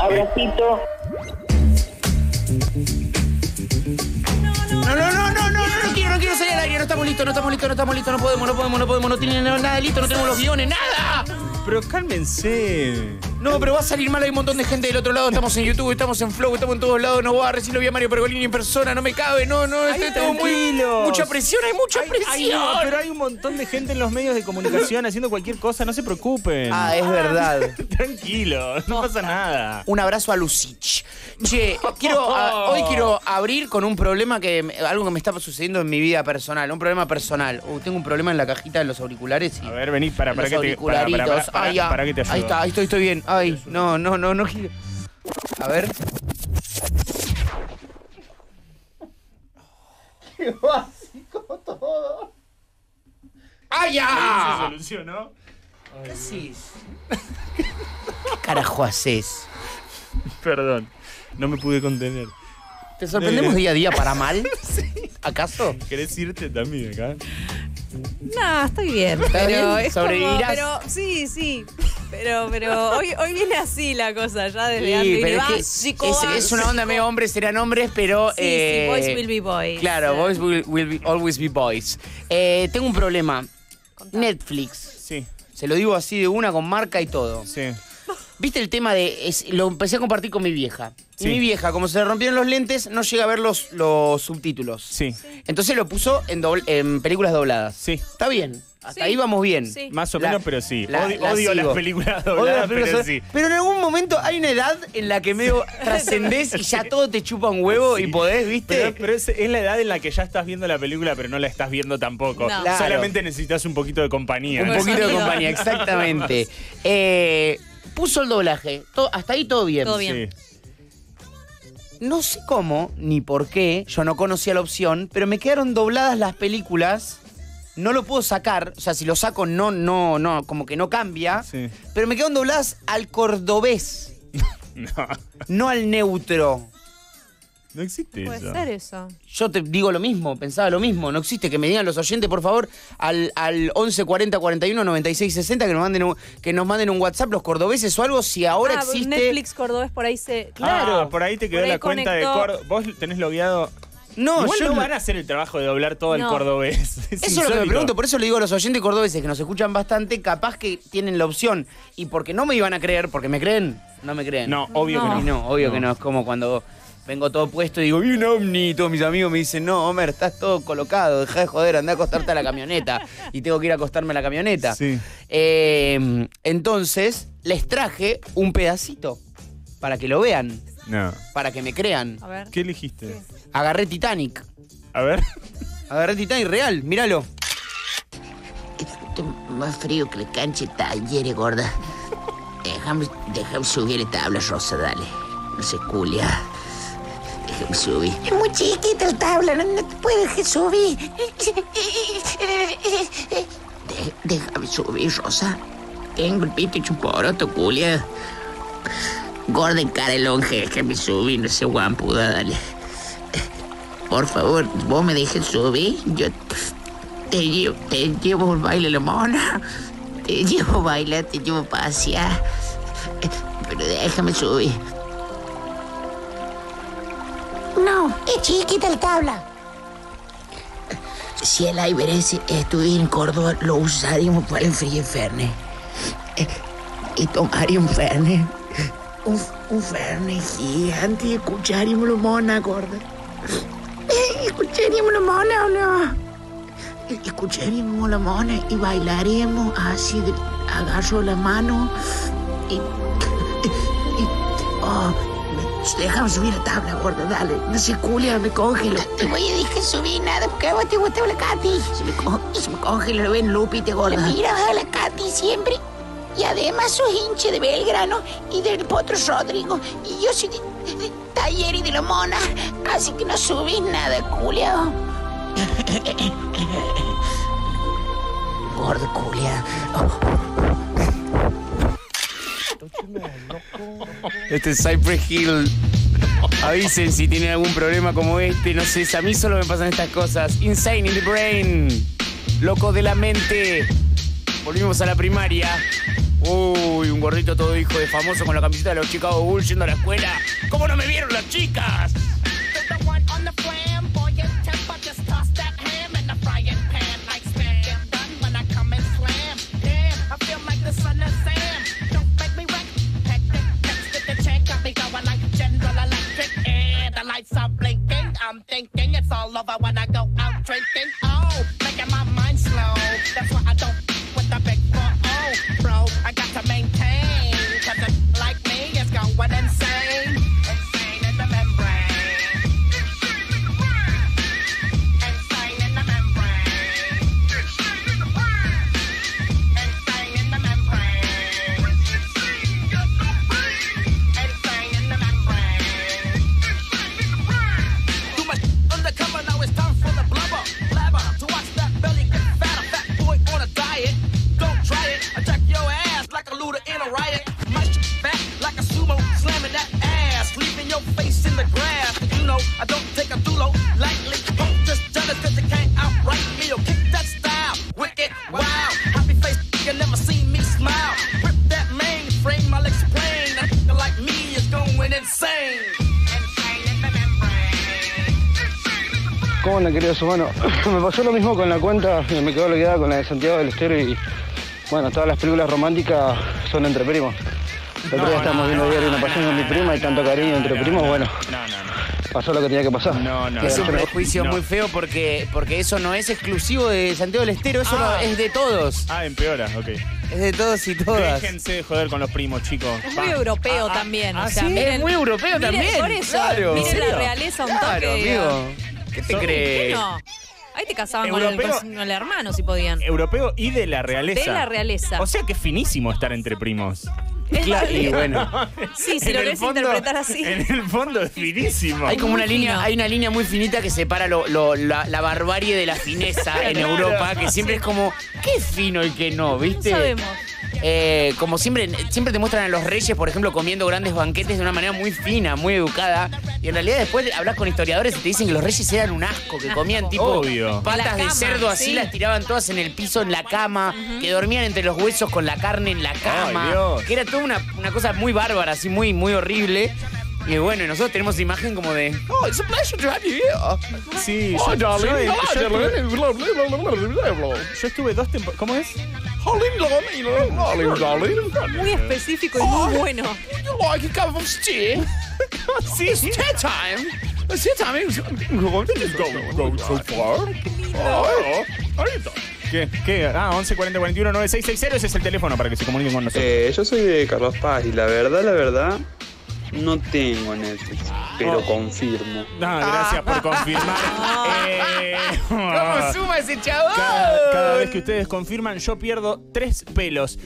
Abracito. No quiero salir al aire, no estamos listos, no podemos, no tiene nada listo, no tenemos los guiones, nada. Pero cálmense. No, pero va a salir mal, hay un montón de gente del otro lado, estamos en YouTube, estamos en Flow, estamos en todos lados, no voy a recibir, no vi a Mario Pergolini en persona, no me cabe, estoy todo muy... Mucha presión. Pero hay un montón de gente en los medios de comunicación haciendo cualquier cosa, no se preocupen. Ah, es verdad. Tranquilo, no pasa nada. Un abrazo a Lucich. Che, hoy quiero abrir con un problema algo que me está sucediendo en mi vida personal, un problema personal. Tengo un problema en la cajita de los auriculares. A ver, vení, para que te... Para que te ayude. Ahí está, estoy bien. Ay, no quiero. A ver. Qué básico todo. ¡Ay, ya! Se solucionó. ¿Qué haces? ¿Qué carajo haces? Perdón, no me pude contener. ¿Te sorprendemos día a día para mal? Sí. ¿Acaso? ¿Querés irte también acá? No, estoy bien. Pero es ¿sobrevivirás? Como, pero sí. Pero hoy viene así la cosa, ya desde antes. Pero es una onda medio hombres serán hombres, pero... Sí, boys will be boys. Claro, boys will always be boys. Tengo un problema. Contame. Netflix. Sí. Se lo digo así de una, con marca y todo. Sí. ¿Viste el tema de...? Lo empecé a compartir con mi vieja. Sí. Y mi vieja, como se le rompieron los lentes, no llega a ver los subtítulos. Sí. Entonces lo puso en películas dobladas. Sí. Está bien. Hasta ahí vamos bien. Sí. Más o menos, pero sí. Odio las películas dobladas, pero sí. Pero en algún momento hay una edad en la que medio trascendés y ya todo te chupa un huevo y podés, ¿viste? Pero es la edad en la que ya estás viendo la película, pero no la estás viendo tampoco. No. Claro. Solamente necesitas un poquito de compañía. Un poquito de compañía, exactamente. Puso el doblaje. Hasta ahí todo bien. Todo bien. Sí. No sé cómo, ni por qué, yo no conocía la opción, pero me quedaron dobladas las películas. No lo puedo sacar. O sea, si lo saco, no, como que no cambia. Sí. Pero me quedaron dobladas al cordobés. No al neutro. No existe eso. Puede ser eso. Yo te digo lo mismo, pensaba lo mismo. No existe. Que me digan los oyentes, por favor, al 11 40 41 96 60 que nos manden un WhatsApp los cordobeses o algo, si ahora existe. Netflix cordobés por ahí se... Claro. Por ahí te quedó la cuenta de Córdoba. ¿Vos tenés logueado? No, igual no van a hacer el trabajo de doblar todo el cordobés. Es lo que me pregunto, por eso le digo a los oyentes cordobeses que nos escuchan bastante, capaz que tienen la opción. Y porque no me iban a creer, porque me creen, no me creen. No, obvio que no. No, obvio que no. Es como cuando vengo todo puesto y digo, vi un ovni. Y todos mis amigos me dicen, no, Homer, estás todo colocado, dejá de joder, andá a acostarte a la camioneta. Y tengo que ir a acostarme a la camioneta. Sí. Entonces, les traje un pedacito para que lo vean. No. Para que me crean. A ver. ¿Qué elegiste? Sí. Agarré Titanic. A ver. Agarré Titanic real, míralo. Está más frío que la cancha de talleres, gorda. Déjame subir la tabla, Rosa, dale. No se culia. Déjame subir. Es muy chiquita la tabla, no te puedes subir. Déjame subir, Rosa. Tengo el pito hecho un poroto, culia. Gorda en cara de longe, déjame subir, no sé, guampuda, dale. Por favor, vos me dejes subir, yo te llevo al baile, la mona. Te llevo a bailar, te llevo a pasear. Pero déjame subir. No, es chiquita la tabla. Si el Iberes estuviera en Córdoba, lo usaríamos para enfriar Fernet. Y tomaríamos Fernet. Un Fernet gigante, escucharíamos la mona, gorda. Escucharíamos la mona, ¿o no? Escucharíamos la mona y bailaríamos así, agarro la mano y oh, déjame subir la tabla, gorda, dale. No se culia, me congelo. No te voy a dejar subir nada, porque vos te gusta la Katy. Se me congela, lo ven Lupita, gorda. Mira, a la Katy siempre. Y además sos hinche de Belgrano y del Potro Rodrigo. Y yo soy de Taller y de la Mona. Así que no subís nada, culia. Gordo, culia. Este es Cypress Hill. Avisen si tienen algún problema como este. No sé, a mí solo me pasan estas cosas. Insane in the brain. Loco de la mente. Volvimos a la primaria. Uy, un gordito todo hijo de famoso con la camiseta de los Chicago Bulls yendo a la escuela. ¿Cómo no me vieron las chicas? I'm thinking it's all over when I go out drinking. Oh, making my mind slow. That's why I don't with the big 4-0, bro. I got to maintain, 'cause a like me is going insane. Insane in the membrane. Insane in the membrane. Insane in the membrane. Insane in the membrane. I don't take a dulo lightly. Don't just tell it 'cause you can't outright me. Yo, kick that style, wicked, wow. Happy face, you never seen me smile. Rip that mainframe, I'll explain. A nigga like me is going insane. ¿Cómo andan, queridos humanos? Me pasó lo mismo con la cuenta, me quedó olvidada con la de Santiago del Estero y... Bueno, todas las películas románticas son entre primos. El otro día estamos viendo diario una pasión con mi prima y tanto cariño entre primos, bueno. Pasó lo que tenía que pasar. Es un prejuicio muy feo porque eso no es exclusivo de Santiago del Estero, eso no, es de todos. Ah, empeora, ok. Es de todos y todas. Déjense de joder con los primos, chicos. Es muy europeo también. Ah, o sea, ¿sí? Miren, es muy europeo también. Por eso, claro. Miren la realeza un toque. Claro, amigo. ¿Qué te crees? Ahí te casaban europeo, con el hermano, si podían. Europeo y de la realeza. De la realeza. O sea que es finísimo estar entre primos. Claro, y bueno. Sí, si lo querés interpretar así. En el fondo es finísimo. Hay como una línea, hay una línea muy finita que separa la barbarie de la fineza en Europa, que siempre es como, qué fino y qué no, ¿viste? No sabemos. Como siempre te muestran a los reyes, por ejemplo, comiendo grandes banquetes de una manera muy fina, muy educada. Y en realidad después hablas con historiadores y te dicen que los reyes eran un asco, que comían tipo patas de cerdo, así las tiraban todas en el piso, en la cama, que dormían entre los huesos con la carne en la cama. Ay, que era toda una cosa muy bárbara, así muy, muy horrible. Y bueno, nosotros tenemos imagen como de... Oh, it's a pleasure to have you here. Sí. Oh, darling. Yo estuve 2 temporadas... ¿Cómo es? Muy específico y muy bueno. Like a cup of tea. Sí. Tea time. Tea time is going so far. ¿Qué? Ah, 1140419660. Ese es el teléfono para que se comuniquen con nosotros. Yo soy de Carlos Paz y la verdad... No tengo Netflix, pero confirmo. No, gracias por confirmar. ¿Cómo suma ese chabón? Cada vez que ustedes confirman, yo pierdo 3 pelos.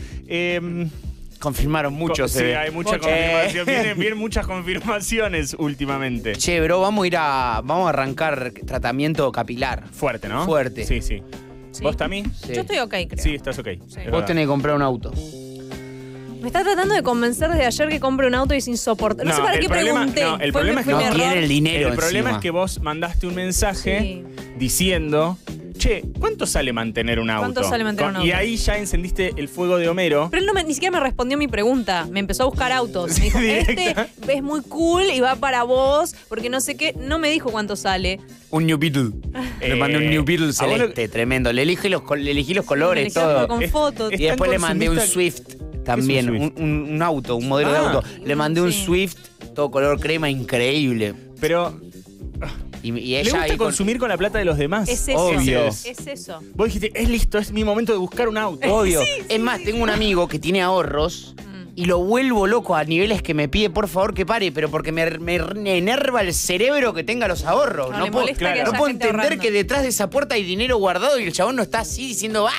Confirmaron muchos. Sí, hay mucha confirmación. Vienen muchas confirmaciones últimamente. Che, bro, vamos a arrancar tratamiento capilar. Fuerte, ¿no? Fuerte. Sí. ¿Vos también? Sí. Yo estoy ok, creo. Sí, estás ok. Sí. Vos tenés que comprar un auto. Me está tratando de convencer desde ayer que compre un auto y es insoportable. No sé para qué pregunté. No, el problema es que no tiene el dinero. El problema es que vos mandaste un mensaje diciendo... Che, ¿cuánto sale mantener un auto? ¿Cuánto sale mantener un auto? Y ahí ya encendiste el fuego de Homero. Pero él no ni siquiera me respondió mi pregunta. Me empezó a buscar autos. Me dijo, este es muy cool y va para vos, porque no sé qué. No me dijo cuánto sale. Un New Beetle. Le mandé un New Beetle celeste, tremendo. Le elegí los colores, todo. Con foto. Y después le mandé un Swift también. Un auto, un modelo de auto. Le mandé un Swift, todo color crema, increíble. Pero... Y ella le gusta consumir con la plata de los demás. Es eso. Obvio. Es eso. Vos dijiste, es listo, es mi momento de buscar un auto. Obvio. Es más, tengo un amigo que tiene ahorros y lo vuelvo loco a niveles que me pide, por favor, que pare, pero porque me enerva el cerebro que tenga los ahorros. No, no puedo entender que detrás de esa puerta hay dinero guardado y el chabón no está así diciendo... ¡Ah!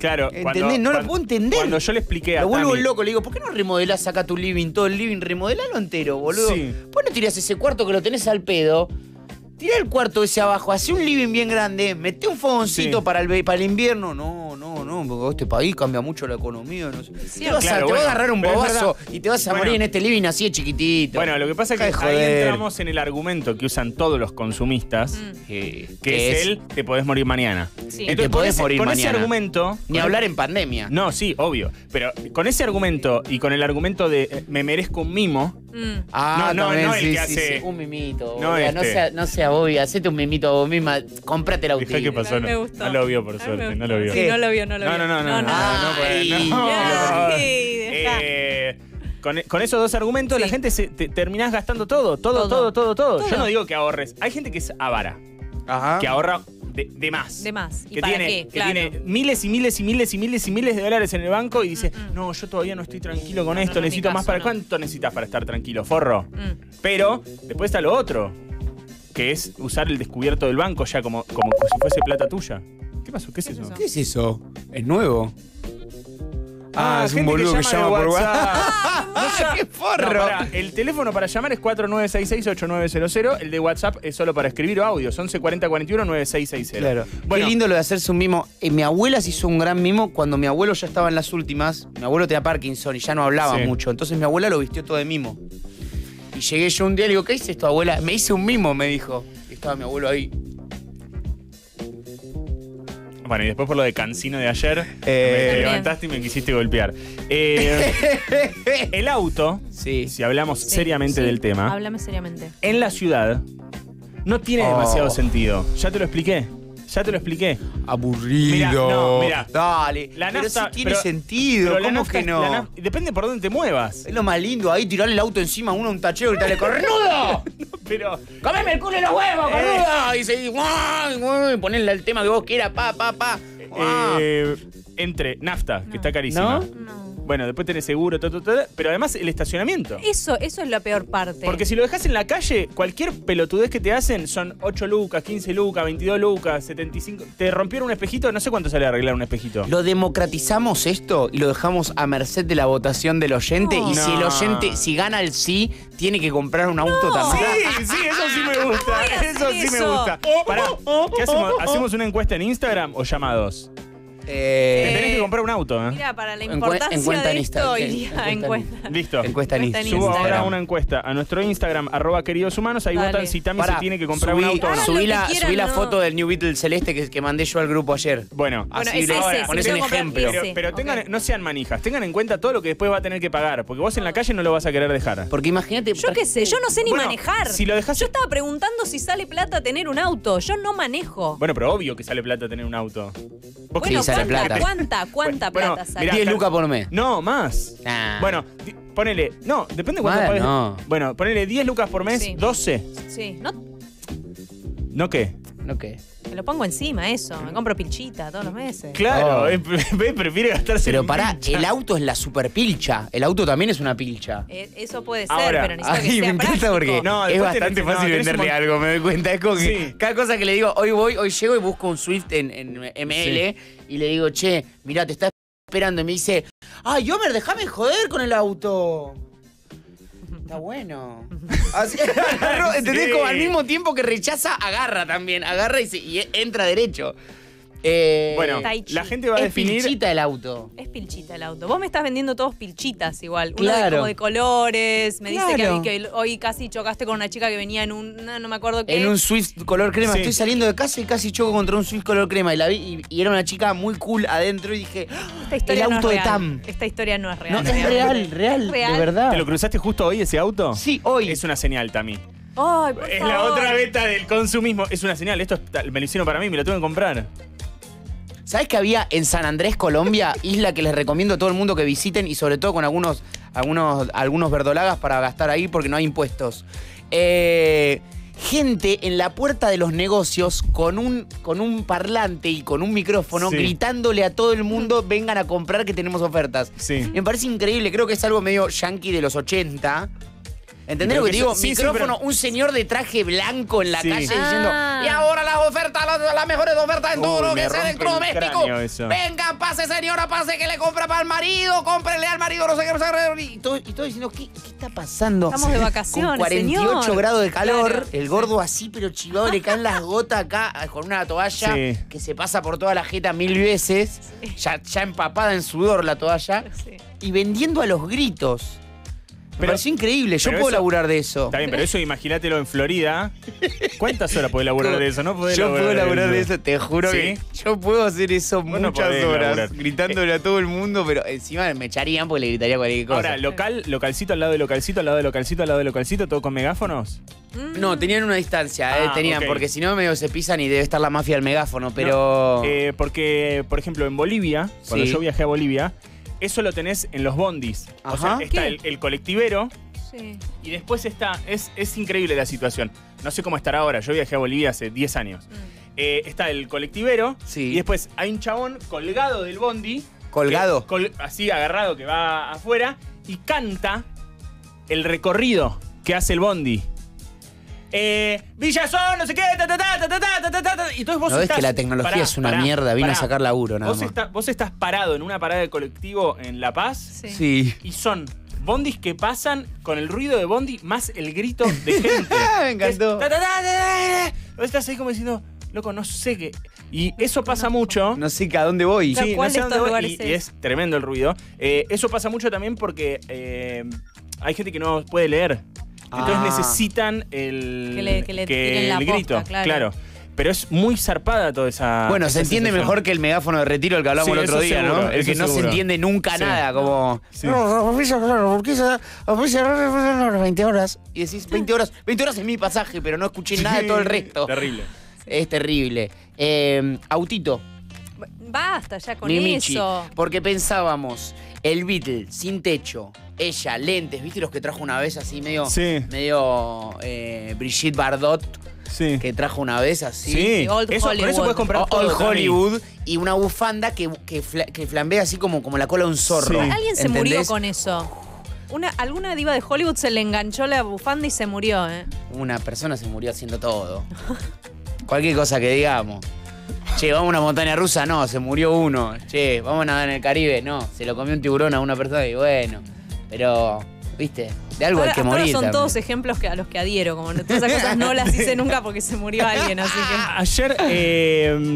Claro, no lo puedo entender. Cuando yo le expliqué a Tami... Lo vuelvo loco, le digo, ¿por qué no remodelás acá tu living, todo el living? Remodelalo entero, boludo. Sí. ¿Por qué no tirás ese cuarto que lo tenés al pedo? Tirá el cuarto ese abajo, hacé un living bien grande, meté un fogoncito para el invierno. No, porque este país cambia mucho la economía. No sé. Sí, te va a agarrar un bobazo y te vas a morir en este living así de chiquitito. Bueno, lo que pasa es que ahí entramos en el argumento que usan todos los consumistas, que es el te podés morir mañana. Sí. Entonces, te podés morir mañana. Con ese argumento... Ni hablar en pandemia. No, sí, obvio. Pero con ese argumento y con el argumento de me merezco un mimo... un mimito. No sea obvio, hacete un mimito a vos misma, cómprate la autista. ¿Qué pasó? No lo vio, por suerte. No lo vio. Sí, no lo vio. Con esos dos argumentos la gente terminás gastando todo. Yo no digo que ahorres. Hay gente que es avara. Ajá. Que ahorra de más. ¿Y que tiene miles y miles de dólares en el banco y dice, no, yo todavía no estoy tranquilo con esto, necesito más. ¿Cuánto necesitas para estar tranquilo, forro? Pero después está lo otro, que es usar el descubierto del banco ya como si fuese plata tuya. ¿Qué pasó? ¿Qué es eso? ¿Qué es eso? ¿Es nuevo? Ah, es un boludo que llama por WhatsApp. ¡Qué forro! No, el teléfono para llamar es 4966-8900. El de WhatsApp es solo para escribir o audios. 114041-9660. Claro. Bueno. Qué lindo lo de hacerse un mimo. Mi abuela se hizo un gran mimo cuando mi abuelo ya estaba en las últimas. Mi abuelo tenía Parkinson y ya no hablaba mucho. Entonces mi abuela lo vistió todo de mimo. Y llegué yo un día y le digo, ¿qué hice esto, abuela? Me hice un mimo, me dijo. Y estaba mi abuelo ahí. Bueno, y después por lo de Cancino de ayer, me levantaste y me quisiste golpear. El auto, si hablamos seriamente del tema, háblame seriamente. En la ciudad no tiene demasiado sentido. Ya te lo expliqué. Aburrido. Mirá. Dale. La nafta, pero sí tiene sentido. ¿Cómo que no? Depende por dónde te muevas. Es lo más lindo ahí, tirarle el auto encima a uno a un tachero y gritarle, ¡cornudo! Pero... ¡Comeme el culo y los huevos, cornudo! Y se dice, ponerle el tema que vos quieras, pa. Entre nafta, que está carísima. No. Bueno, después tenés seguro, pero además el estacionamiento. Eso es la peor parte. Porque si lo dejás en la calle, cualquier pelotudez que te hacen son 8 lucas, 15 lucas, 22 lucas, 75... Te rompieron un espejito, no sé cuánto sale arreglar un espejito. Lo democratizamos esto y lo dejamos a merced de la votación del oyente. No. Y si el oyente, si gana el sí, tiene que comprar un auto también. Sí, eso sí me gusta. Eso sí me gusta. Pará, ¿qué hacemos? ¿Hacemos una encuesta en Instagram o llamados? Te tenés que comprar un auto, ¿eh? Mira, para la importancia de esto, encuesta. Listo. Encuesta en Instagram. Subo ahora una encuesta a nuestro Instagram, @queridoshumanos. Ahí votan si Tami se tiene que comprar un auto o no. Subí la foto del New Beetle celeste que mandé yo al grupo ayer. Bueno, así ponés un ejemplo. Pero tengan, no sean manijas. Tengan en cuenta todo lo que después va a tener que pagar. Porque vos en la calle no lo vas a querer dejar. Porque imagínate... Yo qué sé, yo no sé ni manejar. Si lo dejás... Yo estaba preguntando si sale plata tener un auto. Yo no manejo. Bueno, pero obvio que sale plata tener un auto. ¿Cuánta plata sale? Mirá, 10 lucas por mes. No, más. Nah. Bueno, ponele. No, depende de cuánto pagues. No. Bueno, ponele 10 lucas por mes, 12. Sí. ¿No qué? Me lo pongo encima, eso. Me compro pilchita todos los meses. Claro, prefiero gastarse. Pero pará, el auto es la super pilcha. El auto también es una pilcha. Eso puede ser, ahora, pero necesito que sea práctico. Porque es bastante fácil venderle algo, me doy cuenta. Es como que cada cosa que le digo, hoy llego y busco un Swift en ML y le digo, che, mirá, te está esperando. Y me dice, ay, Homer, déjame joder con el auto. Está bueno. Así, ¿entendés? Como al mismo tiempo que rechaza, agarra también. Agarra y entra derecho. Bueno, la gente va a definir... Es pilchita el auto. Vos me estás vendiendo todos pilchitas igual. Claro. Uno como de colores. Me dice que hoy casi chocaste con una chica que venía en un... No me acuerdo qué. En un Swift color crema. Sí. Estoy saliendo de casa y casi choco contra un Swift color crema. Y la vi y era una chica muy cool adentro y dije... Esta historia el auto no es de real. Tam. Esta historia no es real. No, es real, de verdad. ¿Te lo cruzaste justo hoy ese auto? Sí, hoy. Es una señal, Tami. Ay, por favor. Es la otra beta del consumismo. Es una señal. Esto me lo hicieron para mí, me lo tengo que comprar. ¿Sabés que había en San Andrés, Colombia, isla que les recomiendo a todo el mundo que visiten y sobre todo con algunos verdolagas para gastar ahí porque no hay impuestos? Gente en la puerta de los negocios con un parlante y con un micrófono gritándole a todo el mundo, vengan a comprar que tenemos ofertas. Sí. Me parece increíble, creo que es algo medio yankee de los 80. ¿Entendés lo que digo? Sí, micrófono, sí, pero... un señor de traje blanco en la calle diciendo, y ahora las ofertas, las mejores ofertas en todo lo que sea de electrodoméstico. Venga, pase señora, pase que le compra para el marido, cómprele al marido, no sé qué, no sé qué. Y todo diciendo, ¿qué está pasando? Estamos de vacaciones, con 48 señor. Grados de calor, claro. El gordo así, pero chivado, le caen las gotas acá con una toalla que se pasa por toda la jeta mil veces, ya empapada en sudor la toalla, y vendiendo a los gritos. Pero es increíble, yo puedo laburar de eso. Está bien, pero eso imagínatelo en Florida. ¿Cuántas horas podés laburar de eso? No podés yo puedo laburar de eso, te juro que yo puedo hacer eso muchas horas, gritándole a todo el mundo, pero encima me echarían porque le gritaría cualquier cosa. Ahora, localcito al lado de localcito, al lado de localcito, al lado de localcito, todo con megáfonos. No, tenían una distancia, tenían, porque si no medio se pisan y debe estar la mafia del megáfono, pero... No, porque, por ejemplo, en Bolivia, cuando yo viajé a Bolivia, eso lo tenés en los bondis. Ajá. O sea, está el colectivero y después está... Es increíble la situación. No sé cómo estará ahora. Yo viajé a Bolivia hace 10 años. Está el colectivero y después hay un chabón colgado del bondi. ¿Colgado? Así agarrado que va afuera y canta el recorrido que hace el bondi. Villazón, no sé qué, ta, ta, ta, ta, ta, ta, ta, ta. Y entonces vos no estás, ves que la tecnología es una mierda, vino a sacar laburo nada más. Vos estás parado en una parada de colectivo en La Paz y son bondis que pasan con el ruido de bondi más el grito de gente. Me encantó. Ta, ta, ta, ta, ta. Vos estás ahí como diciendo, loco, no sé qué. Y eso pasa mucho. No sé a dónde voy. Sí, no sé a dónde voy. Y es tremendo el ruido. Eso pasa mucho también porque hay gente que no puede leer. Entonces necesitan el que el grito, posta, claro. Pero es muy zarpada toda esa... Bueno, se entiende mejor que el megáfono de retiro, el que hablamos el otro día, seguro, ¿no? El que no se entiende nunca nada, como... No, porque 20 horas. Y decís, 20 horas. 20 horas es mi pasaje, pero no escuché nada de todo el resto. Terrible. Es terrible. Autito. Basta ya con eso. Porque pensábamos, el Beatle sin techo, ella, lentes, ¿viste los que trajo una vez así medio Brigitte Bardot? Sí. Que trajo una vez así. Sí, Old Hollywood. Por eso puedes comprar Old Hollywood y una bufanda que flambea así como la cola de un zorro. Sí. Alguien se murió con eso. Alguna diva de Hollywood se le enganchó la bufanda y se murió, ¿eh? Una persona se murió haciendo todo. Cualquier cosa que digamos. Che, vamos a una montaña rusa, no, se murió uno. Che, vamos a nadar en el Caribe, no, se lo comió un tiburón a una persona y bueno. Pero, viste, de algo hay que morir son también. Todos ejemplos a los que adhiero, como todas esas cosas no las hice nunca porque se murió alguien, así que... Ayer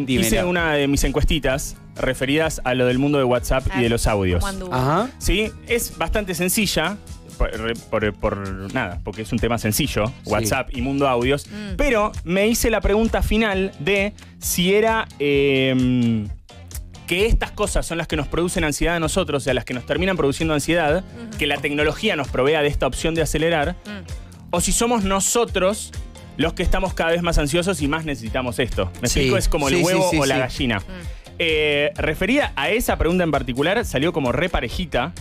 hice una de mis encuestitas referidas a lo del mundo de WhatsApp y de los audios. Ajá. Sí, es bastante sencilla, por nada, porque es un tema sencillo, WhatsApp y mundo audios, pero me hice la pregunta final de si era... que estas cosas son las que nos producen ansiedad a nosotros, o sea, las que nos terminan produciendo ansiedad, que la tecnología nos provea de esta opción de acelerar, o si somos nosotros los que estamos cada vez más ansiosos y más necesitamos esto. ¿Me explico? Es como el huevo o la gallina. Referida a esa pregunta en particular, salió como re parejita.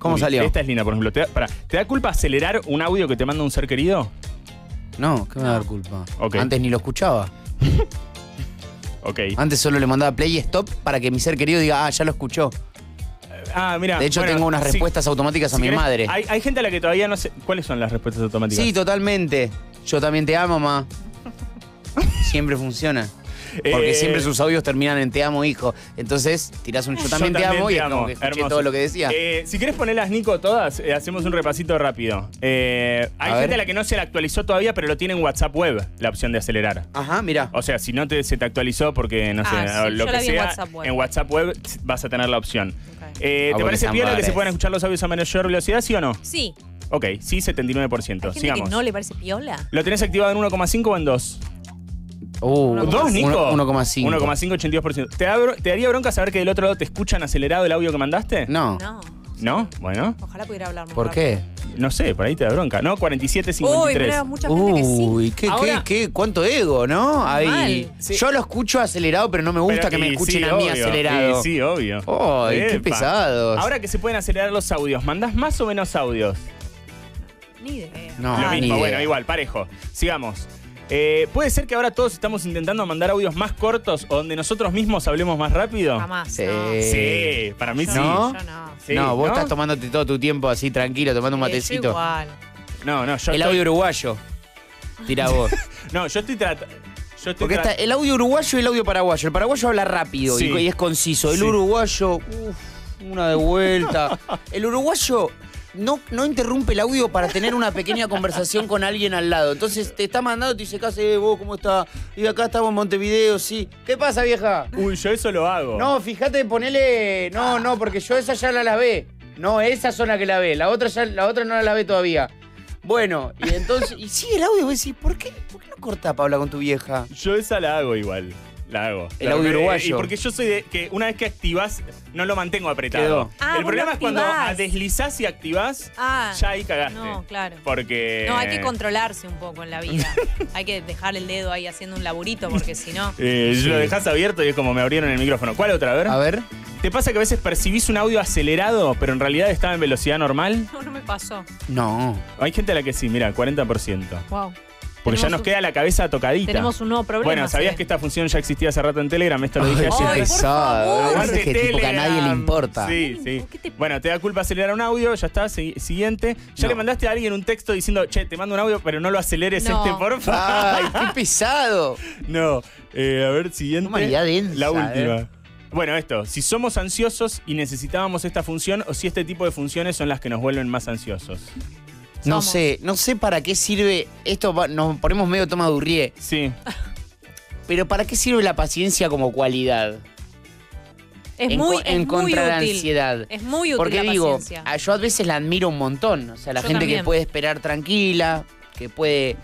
¿Cómo salió? Esta es linda, por ejemplo. ¿Te da culpa acelerar un audio que te manda un ser querido? No, ¿qué me va a dar culpa? Okay. Antes ni lo escuchaba. Okay. Antes solo le mandaba play y stop para que mi ser querido diga, ya lo escuchó. Mira, de hecho, tengo unas respuestas automáticas a mi madre. Hay gente a la que todavía no sé. ¿Cuáles son las respuestas automáticas? Sí, totalmente. Yo también te amo, mamá. Siempre funciona. Porque siempre sus audios terminan en te amo, hijo. Entonces, tirás un yo también te amo y es como que escuché todo lo que decía. Si querés ponerlas, Nico, todas, hacemos un repasito rápido. Hay gente a la que no se la actualizó todavía, pero lo tiene en WhatsApp Web, la opción de acelerar. Ajá, mira. O sea, si no se te actualizó porque, no sé, lo que sea, en WhatsApp Web vas a tener la opción. Okay. ¿Te parece bien que se puedan escuchar los audios a mayor velocidad, sí o no? Sí. Ok, sí, 79%. Sigamos. ¿No le parece piola? ¿Lo tenés activado en 1,5 o en 2? ¿Dos, Nico? 1,5. 1,5, 82%. ¿Te daría bronca saber que del otro lado te escuchan acelerado el audio que mandaste? No. ¿No? Bueno. Ojalá pudiera hablar más. ¿Por qué? No sé, por ahí te da bronca. No, 47, 53. Uy, cuánto ego, ¿no? Ahí, yo lo escucho acelerado, pero no me gusta que me escuchen a mí acelerado. Sí, obvio. Ay, qué pesados. Ahora que se pueden acelerar los audios, ¿mandás más o menos audios? Ni idea. No, lo mismo, bueno, igual, parejo. Sigamos. ¿Puede ser que ahora todos estamos intentando mandar audios más cortos o donde nosotros mismos hablemos más rápido? Jamás. Sí. No. Sí, para mí yo sí. ¿No? Yo no. Sí, no, vos estás tomándote todo tu tiempo así tranquilo, tomando un matecito. Yo igual. No, no, yo el audio uruguayo. Tira vos. No, yo estoy tratando. Porque está el audio uruguayo y el audio paraguayo. El paraguayo habla rápido sí. y es conciso. El sí. uruguayo, uff, una de vuelta. El uruguayo no interrumpe el audio para tener una pequeña conversación con alguien al lado. Entonces te está mandando, te dice, ¿qué haces vos? ¿Cómo está? Y acá estamos en Montevideo, sí. ¿Qué pasa, vieja? Uy, yo eso lo hago. No, fíjate, ponele... No, no, porque yo esa ya la lavé. No, esa es la que la ve. La otra no la lavé todavía. Bueno, y entonces... Y sigue el audio y vos decís, ¿por qué no cortás para hablar con tu vieja? Yo esa la hago igual. La hago. El audio uruguayo. Y porque yo soy de que una vez que activás, no lo mantengo apretado. El problema es cuando deslizás y activás, ya ahí cagaste. No, claro. Porque... No, hay que controlarse un poco en la vida. Hay que dejar el dedo ahí haciendo un laburito, porque si no... Lo dejás abierto y es como me abrieron el micrófono. ¿Cuál otra? A ver. ¿Te pasa que a veces percibís un audio acelerado, pero en realidad estaba en velocidad normal? No, no me pasó. No. Hay gente a la que sí, mira, 40%. Wow. Porque ya nos queda la cabeza tocadita. Tenemos un nuevo problema. Bueno, ¿sabías que esta función ya existía hace rato en Telegram? Esto lo dije ayer. ¡Ay, por favor! Es que tipo que a nadie le importa. Sí, sí. Bueno, te da culpa acelerar un audio, ya está, siguiente. Ya no. Le mandaste a alguien un texto diciendo, che, te mando un audio, pero no lo aceleres por favor. ¡Ay, qué pesado! No, a ver, siguiente. La última. Bueno, esto. Si somos ansiosos y necesitábamos esta función o si este tipo de funciones son las que nos vuelven más ansiosos. No sé para qué sirve... Esto nos ponemos medio toma Durrié. Sí. Pero ¿para qué sirve la paciencia como cualidad? Es muy útil en contra de la ansiedad. Es muy útil porque, digo, yo a veces la admiro un montón. O sea, la gente también. Que puede esperar tranquila, que puede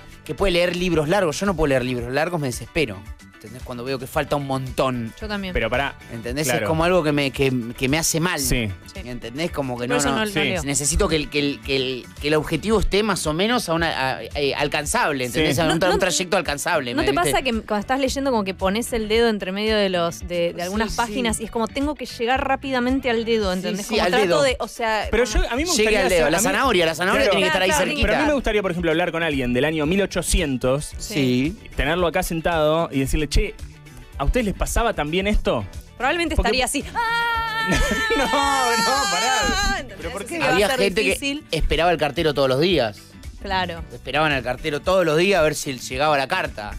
leer libros largos. Yo no puedo leer libros largos, me desespero. ¿Entendés? Cuando veo que falta un montón. Yo también. Pero pará. ¿Entendés? Claro. Es como algo que me hace mal. Sí. ¿Entendés? Como que no necesito que el objetivo esté más o menos a alcanzable. ¿Entendés? Sí. A un trayecto alcanzable. ¿No te pasa que cuando estás leyendo como que pones el dedo entre medio de algunas páginas y es como tengo que llegar rápidamente al dedo? ¿Entendés? Sí, como al trato dedo. O sea, pero yo, a mí me gustaría... Al dedo. La zanahoria tiene que estar ahí cerquita. Pero a mí me gustaría, por ejemplo, hablar con alguien del año 1800. Sí. Tenerlo acá sentado y decirle, che, ¿a ustedes les pasaba también esto? Probablemente estaría así. No, pará. ¿Pero por qué? Había gente que esperaba el cartero todos los días. Claro. Esperaban al cartero todos los días a ver si llegaba la carta.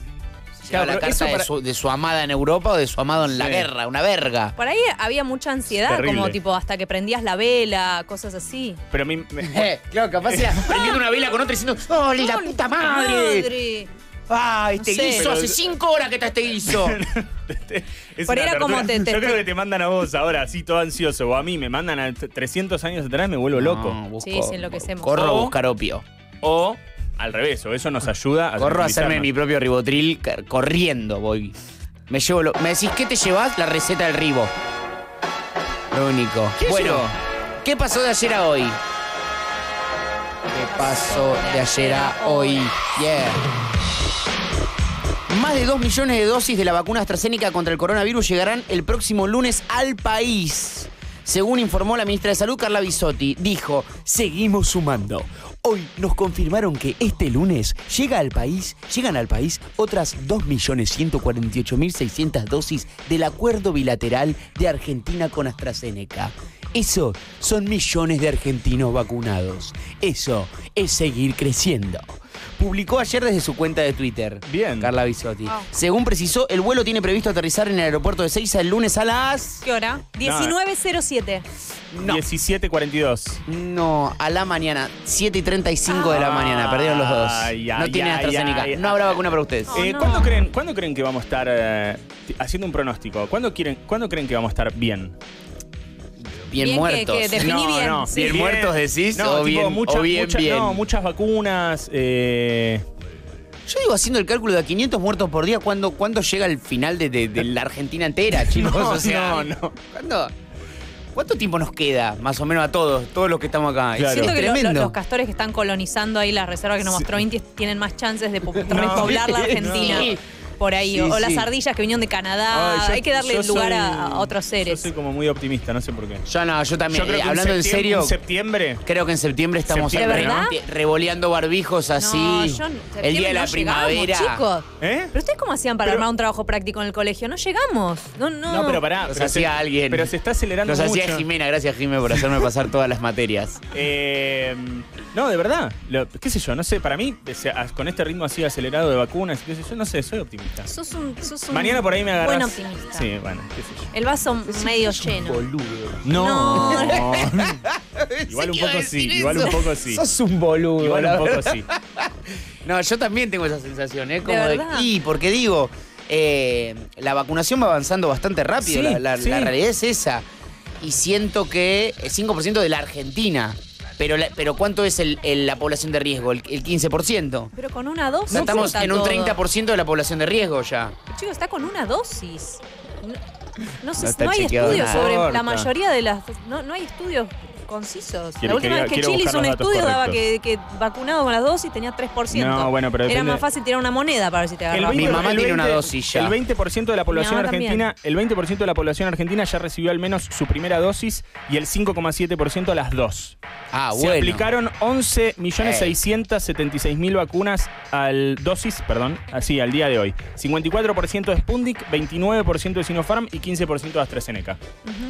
Claro, la carta de su amada en Europa o de su amado en la guerra, una verga. Por ahí había mucha ansiedad, terrible. Como tipo hasta que prendías la vela, cosas así. Pero a mí... claro, capaz era prendiendo una vela con otra diciendo, ¡oh, la puta madre! ¡Ah, guiso! Hace 5 horas que está este guiso. Por ahí era como yo creo que te mandan a vos ahora, así todo ansioso. O a mí, me mandan a 300 años atrás, me vuelvo loco. Sí, sí, enloquecemos. Corro a buscar opio. O... al revés, o eso nos ayuda a... Corro a hacerme mi propio ribotril, corriendo voy. Me llevo me decís, ¿qué te llevas? La receta del ribo. Lo único. Bueno, ¿qué pasó de ayer a hoy? ¿Qué pasó de ayer a hoy? Yeah. Más de 2 millones de dosis de la vacuna AstraZeneca contra el coronavirus llegarán el próximo lunes al país. Según informó la ministra de Salud, Carla Vizzotti, dijo, seguimos sumando. Hoy nos confirmaron que este lunes llegan al país otras 2.148.600 dosis del acuerdo bilateral de Argentina con AstraZeneca. Eso son millones de argentinos vacunados. Eso es seguir creciendo. Publicó ayer desde su cuenta de Twitter. Bien. Carla Vizzotti. Oh. Según precisó, el vuelo tiene previsto aterrizar en el aeropuerto de Ezeiza el lunes a las... ¿Qué hora? 19.07. No. 17.42. No, a la mañana. 7:35 de la mañana. Perdieron los dos. No tienen AstraZeneca. No habrá vacuna para ustedes. No. ¿Cuándo creen que vamos a estar haciendo un pronóstico? ¿Cuándo creen que vamos a estar bien? Bien muertos. Bien muertos decís o bien. No, muchas vacunas. Yo digo, haciendo el cálculo de a 500 muertos por día, ¿cuándo llega el final de la Argentina entera, chicos? No, o sea, no. ¿Cuánto tiempo nos queda, más o menos, a todos los que estamos acá? Claro. Siento que los castores que están colonizando ahí las reservas que nos mostró Inti tienen más chances de repoblar la Argentina. No. por ahí, sí, o las ardillas que vinieron de Canadá. Ay, hay que darle lugar a otros seres. Yo soy como muy optimista, no sé por qué. Yo no, yo también. Yo creo que hablando en serio, en septiembre. Creo que en septiembre estamos revoleando barbijos así. No, yo, el día de la primavera. Chicos. ¿Pero ustedes cómo hacían para armar un trabajo práctico en el colegio? No llegamos. No, pero pará. Nos hacía alguien. Pero se está acelerando mucho. Nos hacía Jimena. Gracias, Jimena, por hacerme pasar todas las materias. No, de verdad. Qué sé yo, no sé. Para mí, con este ritmo así acelerado de vacunas, qué sé yo, no sé, soy optimista. Sos un mañana por ahí me agarras. Buen optimista. Sí, bueno, qué sé yo. El vaso medio lleno. Boludo. No. Igual un poco sí, igual un poco sí. Sos un boludo. Igual un poco sí. No, yo también tengo esa sensación, ¿eh? Como de porque digo, la vacunación va avanzando bastante rápido. Sí, la realidad es esa. Y siento que 5% de la Argentina. Pero ¿cuánto es la población de riesgo? El 15%. Pero con una dosis. O sea, estamos en un 30% de la población de riesgo ya. Chico, está con una dosis. No hay estudios sobre la mayoría de las... No hay estudios concisos. La última vez que Chile hizo un estudio daba que vacunado con las dosis tenía 3%. No, bueno, pero era más fácil tirar una moneda para ver si te agarraba. Mi mamá tiene una dosis ya. El 20% de la población argentina, el 20% de la población argentina ya recibió al menos su primera dosis y el 5,7% las dos. Ah, bueno. Se aplicaron 11.676.000 vacunas al día de hoy. 54% de Sputnik, 29% de Sinopharm y 15% de AstraZeneca.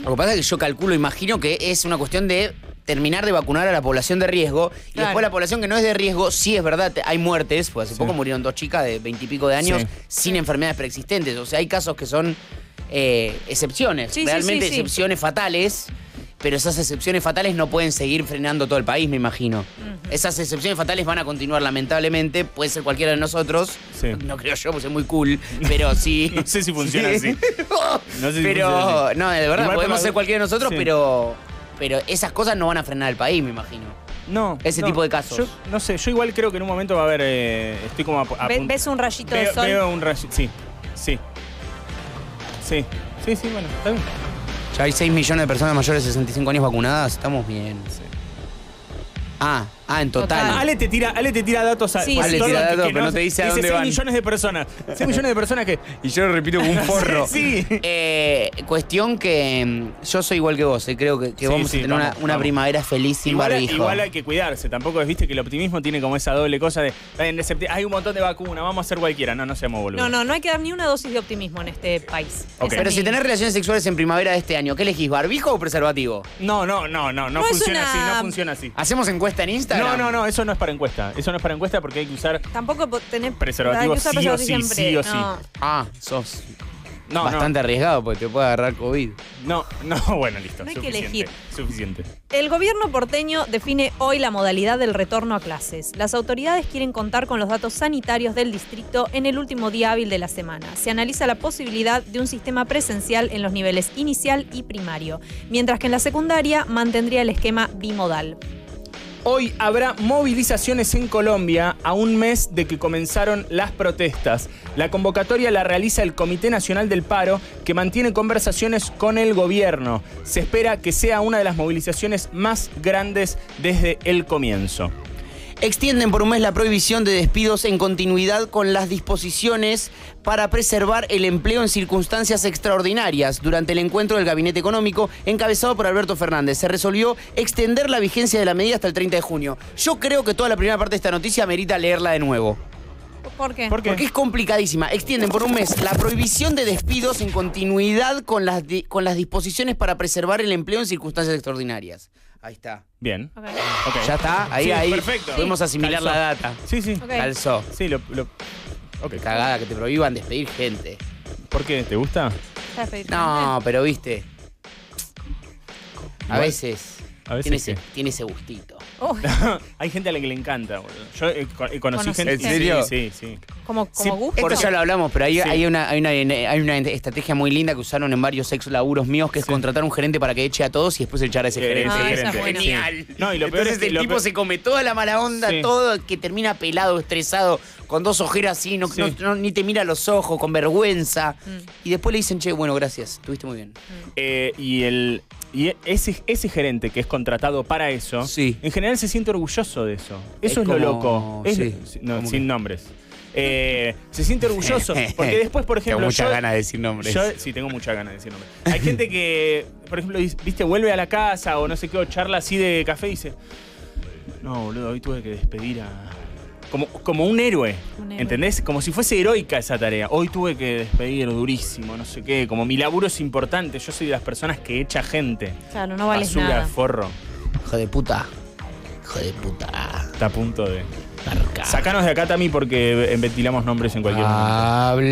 Lo que pasa es que yo calculo, imagino que es una cuestión de terminar de vacunar a la población de riesgo y después la población que no es de riesgo, sí es verdad, hay muertes, pues hace poco murieron 2 chicas de 20 y pico de años sin enfermedades preexistentes, o sea, hay casos que son excepciones, realmente excepciones fatales, pero esas excepciones fatales no pueden seguir frenando todo el país, me imagino. Esas excepciones fatales van a continuar, lamentablemente, puede ser cualquiera de nosotros, no creo yo, pues es muy cool, pero sí. No sé si funciona así. No, de verdad, igual podemos ser cualquiera de nosotros, pero esas cosas no van a frenar al país, me imagino. No. Ese tipo de casos. Yo, no sé, yo igual creo que en un momento va a haber... estoy como ¿Ves un rayito de sol? Veo un rayito, sí, bueno, está bien. Ya hay 6 millones de personas mayores de 65 años vacunadas, estamos bien. Sí. Ah, en total. Ale te tira datos. Ale te tira datos, pero no te dice a dónde van. 6 millones de personas. 6 millones de personas que... Y yo lo repito como un forro. Cuestión que yo soy igual que vos. Creo que vamos a tener una primavera feliz sin barbijo. Igual hay que cuidarse. Tampoco es, viste, que el optimismo tiene como esa doble cosa de... Hay un montón de vacunas, vamos a hacer cualquiera. No seamos boludos. No hay que dar ni una dosis de optimismo en este país. Okay. Pero si tenés relaciones sexuales en primavera de este año, ¿qué elegís? ¿Barbijo o preservativo? No funciona así. No funciona así. ¿Hacemos encuesta en Instagram? No, eso no es para encuesta. Eso no es para encuesta porque hay que usar... Tampoco tenés preservativo sí o sí. Ah, sos bastante arriesgado porque te puede agarrar COVID. Bueno, listo. No hay que elegir. Suficiente. El gobierno porteño define hoy la modalidad del retorno a clases. Las autoridades quieren contar con los datos sanitarios del distrito en el último día hábil de la semana. Se analiza la posibilidad de un sistema presencial en los niveles inicial y primario, mientras que en la secundaria mantendría el esquema bimodal. Hoy habrá movilizaciones en Colombia a un mes de que comenzaron las protestas. La convocatoria la realiza el Comité Nacional del Paro, que mantiene conversaciones con el gobierno. Se espera que sea una de las movilizaciones más grandes desde el comienzo. Extienden por un mes la prohibición de despidos en continuidad con las disposiciones para preservar el empleo en circunstancias extraordinarias. Durante el encuentro del Gabinete Económico, encabezado por Alberto Fernández, se resolvió extender la vigencia de la medida hasta el 30 de junio. Yo creo que toda la primera parte de esta noticia amerita leerla de nuevo. ¿Por qué? Porque es complicadísima. Extienden por un mes la prohibición de despidos en continuidad con las disposiciones para preservar el empleo en circunstancias extraordinarias. Ahí está. Bien. Okay. Ya está. Ahí. Perfecto. Podemos asimilar la data. Okay. Calzó. Okay. Cagada que te prohíban despedir gente. ¿Por qué? ¿Te gusta? No, pero viste. A veces tiene ese gustito. Hay gente a la que le encanta, boludo. Yo conocí gente. ¿En serio? Sí. ¿Como gusto? Por eso ya lo hablamos, pero hay una estrategia muy linda que usaron en varios laburos míos, que es contratar un gerente para que eche a todos y después echar a ese gerente. Genial. No, y lo peor es que el tipo se come toda la mala onda, todo, que termina pelado, estresado, con 2 ojeras así, ni te mira a los ojos, con vergüenza. Y después le dicen, che, bueno, gracias, estuviste muy bien. Y ese gerente que es contratado para eso, en general se siente orgulloso de eso. Eso es lo loco. Sin nombres. se siente orgulloso. Porque después, por ejemplo... Tengo muchas ganas de decir nombres. Sí, tengo muchas ganas de decir nombres. Hay gente que, por ejemplo, viste, vuelve a la casa o no sé qué, o charla así de café y dice... No, boludo, hoy tuve que despedir a... Como un héroe, ¿entendés? Como si fuese heroica esa tarea. Hoy tuve que despedir durísimo, no sé qué. Como mi laburo es importante, yo soy de las personas que echa gente. Claro, no vales nada. Basura, forro. Hijo de puta. Hijo de puta. Está a punto de... Marca. Sacanos de acá, Tami, porque ventilamos nombres en cualquier momento.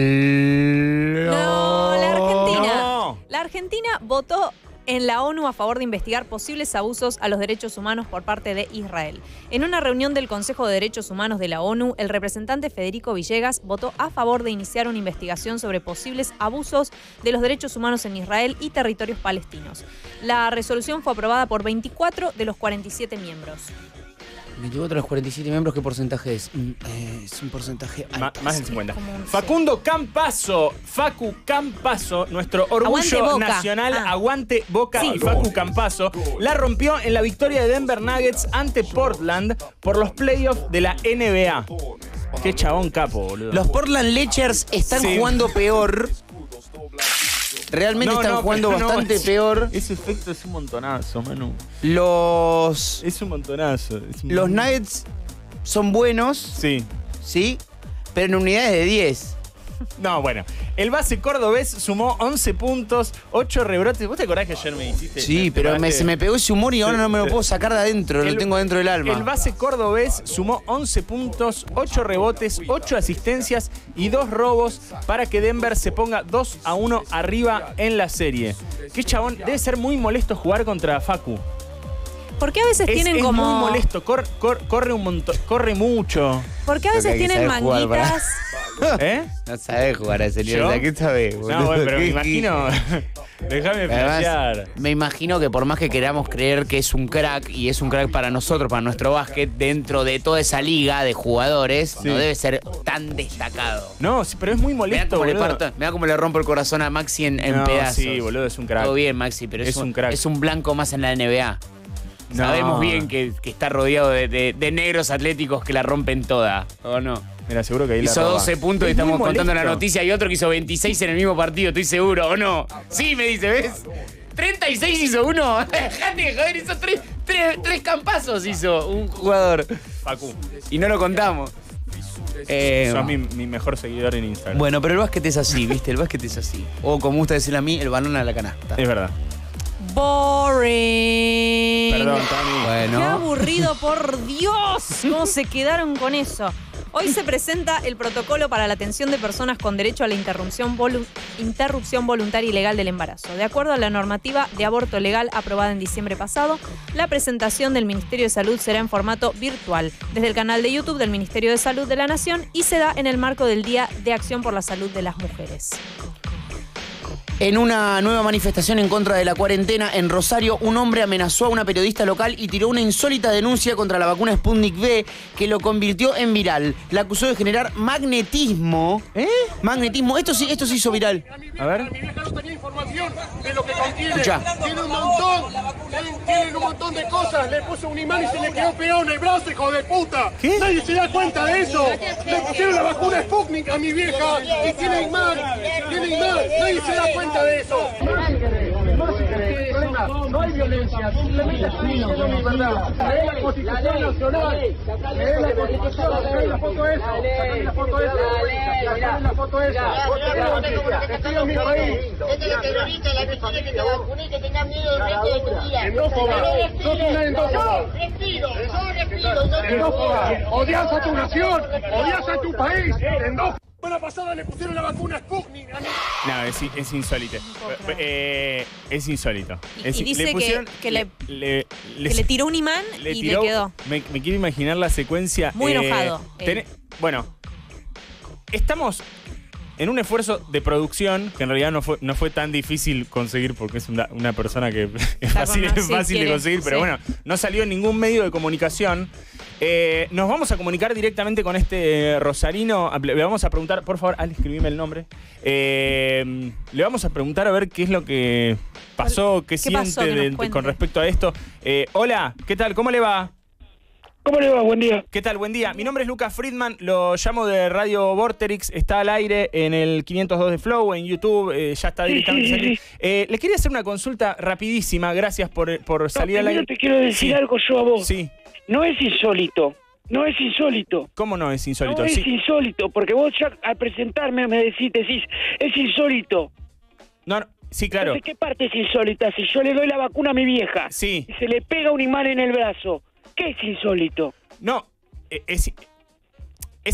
No, la Argentina. No. La Argentina votó... en la ONU a favor de investigar posibles abusos a los derechos humanos por parte de Israel. En una reunión del Consejo de Derechos Humanos de la ONU, el representante Federico Villegas votó a favor de iniciar una investigación sobre posibles abusos de los derechos humanos en Israel y territorios palestinos. La resolución fue aprobada por 24 de los 47 miembros. 24 de los 47 miembros, ¿qué porcentaje es? Es un porcentaje alto. Más del 50. Facundo Campazzo, Facu Campazzo, nuestro orgullo nacional, aguante Boca, y Facu Campazzo la rompió en la victoria de Denver Nuggets ante Portland por los playoffs de la NBA. Qué chabón capo, boludo. Los Portland Lakers están jugando peor. Realmente están jugando bastante peor. Ese efecto es un montonazo, Manu. Es un montonazo. Los Nuggets son buenos. Sí. Sí, pero en unidades de 10. No, bueno. El base cordobés sumó 11 puntos, 8 rebrotes. ¿Vos te acordás que ayer me hiciste? Sí, pero se me pegó ese humor y ahora no me lo puedo sacar de adentro. Lo tengo dentro del alma. El base cordobés sumó 11 puntos, 8 rebotes, 8 asistencias y 2 robos para que Denver se ponga 2-1 arriba en la serie. Qué chabón. Debe ser muy molesto jugar contra Facu. Porque a veces tienen como... Es muy molesto. Corre un montón. Corre mucho. Porque a veces tienen manguitas... ¿Eh? No sabés jugar a ese nivel. ¿A qué sabés, boludo? No, bueno, pero me imagino... Déjame plantear. Me imagino que por más que queramos creer que es un crack, y es un crack para nosotros, para nuestro básquet, dentro de toda esa liga de jugadores, no debe ser tan destacado. No, pero es muy molesto, boludo. Me da como le rompo el corazón a Maxi en pedazos. Sí, boludo, es un crack. Todo bien, Maxi, pero es un crack. Es un blanco más en la NBA. No. Sabemos bien que está rodeado de negros atléticos que la rompen toda, ¿o no? Mira, seguro que ahí hizo 12 puntos y estamos contando la noticia. Y otro que hizo 26 en el mismo partido, estoy seguro, ¿o no? Sí, me dice, ¿ves? 36 hizo uno. Dejate, joder, hizo tres Campazos hizo un jugador. Facu. Y no lo contamos. Sos mi mejor seguidor en Instagram. Bueno, pero el básquet es así, ¿viste? El básquet es así. O como gusta decirle a mí, el balón a la canasta. Es verdad. Boring. Perdón, Tony. Bueno. Qué aburrido, por Dios. ¿Cómo se quedaron con eso? Hoy se presenta el protocolo para la atención de personas con derecho a la interrupción voluntaria y legal del embarazo. De acuerdo a la normativa de aborto legal aprobada en diciembre pasado, la presentación del Ministerio de Salud será en formato virtual, desde el canal de YouTube del Ministerio de Salud de la Nación, y se da en el marco del Día de Acción por la Salud de las Mujeres. En una nueva manifestación en contra de la cuarentena en Rosario, un hombre amenazó a una periodista local y tiró una insólita denuncia contra la vacuna Sputnik V que lo convirtió en viral. La acusó de generar magnetismo. ¿Eh? Magnetismo. Esto se hizo viral. A ver. Mi vieja no tenía información de lo que contiene. Escuchá. Tienen un montón de cosas. Le puso un imán y se le quedó pegado en el brazo, hijo de puta. ¿Qué? Nadie se da cuenta de eso. Le pusieron la vacuna Sputnik a mi vieja y tiene imán. Nadie se da cuenta de eso. No hay violencia, simplemente estoy mi verdad. Leé la Constitución Nacional, leé la Constitución, sacame la foto de eso, sacame la foto de eso, sacame la foto de eso. Estoy en mi país. Este es el terrorista, la persona que te vacuné, que tenga miedo del resto de tu vida. Endófoba, sos una endófoba. Yo respiro. Endófoba, odias a tu nación, odias a tu país, endófoba. La pasada le pusieron la vacuna Sputnik. No, es insólito. Es insólito. Y dice le pusieron, que le tiró un imán y le quedó. Me quiero imaginar la secuencia. Muy enojado. Bueno, estamos en un esfuerzo de producción que en realidad no fue tan difícil conseguir, porque es una persona que es fácil de conseguir, pero bueno, no salió en ningún medio de comunicación. Nos vamos a comunicar directamente con este rosarino. Le vamos a preguntar, por favor, Al, escribime el nombre. Le vamos a preguntar a ver qué es lo que pasó, qué siente con respecto a esto. Hola, ¿qué tal? ¿Cómo le va? ¿Cómo le va? Buen día. ¿Qué tal? Buen día. Mi nombre es Lucas Fridman, lo llamo de Radio Vorterix, está al aire en el 502 de Flow, en YouTube, ya está directamente saliendo. Le quería hacer una consulta rapidísima, gracias por salir al aire. Te quiero decir algo yo a vos. Sí. No es insólito, no es insólito. ¿Cómo no es insólito? No es insólito, porque vos ya al presentarme me decís, es insólito. No, no. Sí, claro. Entonces, ¿qué parte es insólita? Si yo le doy la vacuna a mi vieja, sí, y se le pega un imán en el brazo, ¿qué es insólito? No, es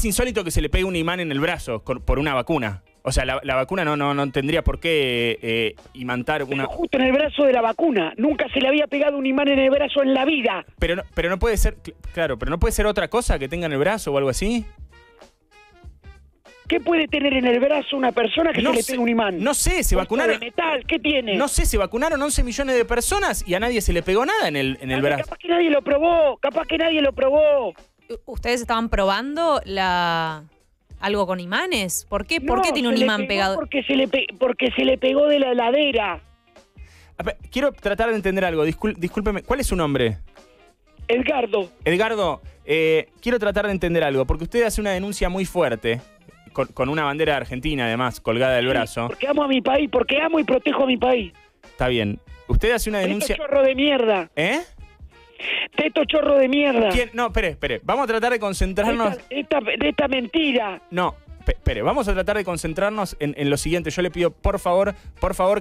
insólito que se le pegue un imán en el brazo por una vacuna. O sea, la vacuna no tendría por qué imantar una... Pero justo en el brazo de la vacuna. Nunca se le había pegado un imán en el brazo en la vida. Pero no puede ser... Claro, pero no puede ser otra cosa que tenga en el brazo o algo así. ¿Qué puede tener en el brazo una persona que no se le pegue un imán? No sé, se vacunaron... ¿De metal? ¿Qué tiene? No sé, se vacunaron 11 millones de personas y a nadie se le pegó nada en el brazo. Capaz que nadie lo probó, ¿Ustedes estaban probando algo con imanes? ¿Por qué? ¿Por qué tiene un imán pegado? Porque se le pegó de la heladera. A ver, quiero tratar de entender algo, discúlpeme. ¿Cuál es su nombre? Edgardo. Edgardo, quiero tratar de entender algo, porque usted hace una denuncia muy fuerte... Con una bandera argentina, además, colgada del brazo. Porque amo a mi país, porque amo y protejo a mi país. Está bien. Usted hace una denuncia... Teto chorro de mierda. ¿Eh? Teto chorro de mierda. ¿Quién? No, espere. Vamos a tratar de concentrarnos... De esta mentira. No, espere. Vamos a tratar de concentrarnos en lo siguiente. Yo le pido, por favor,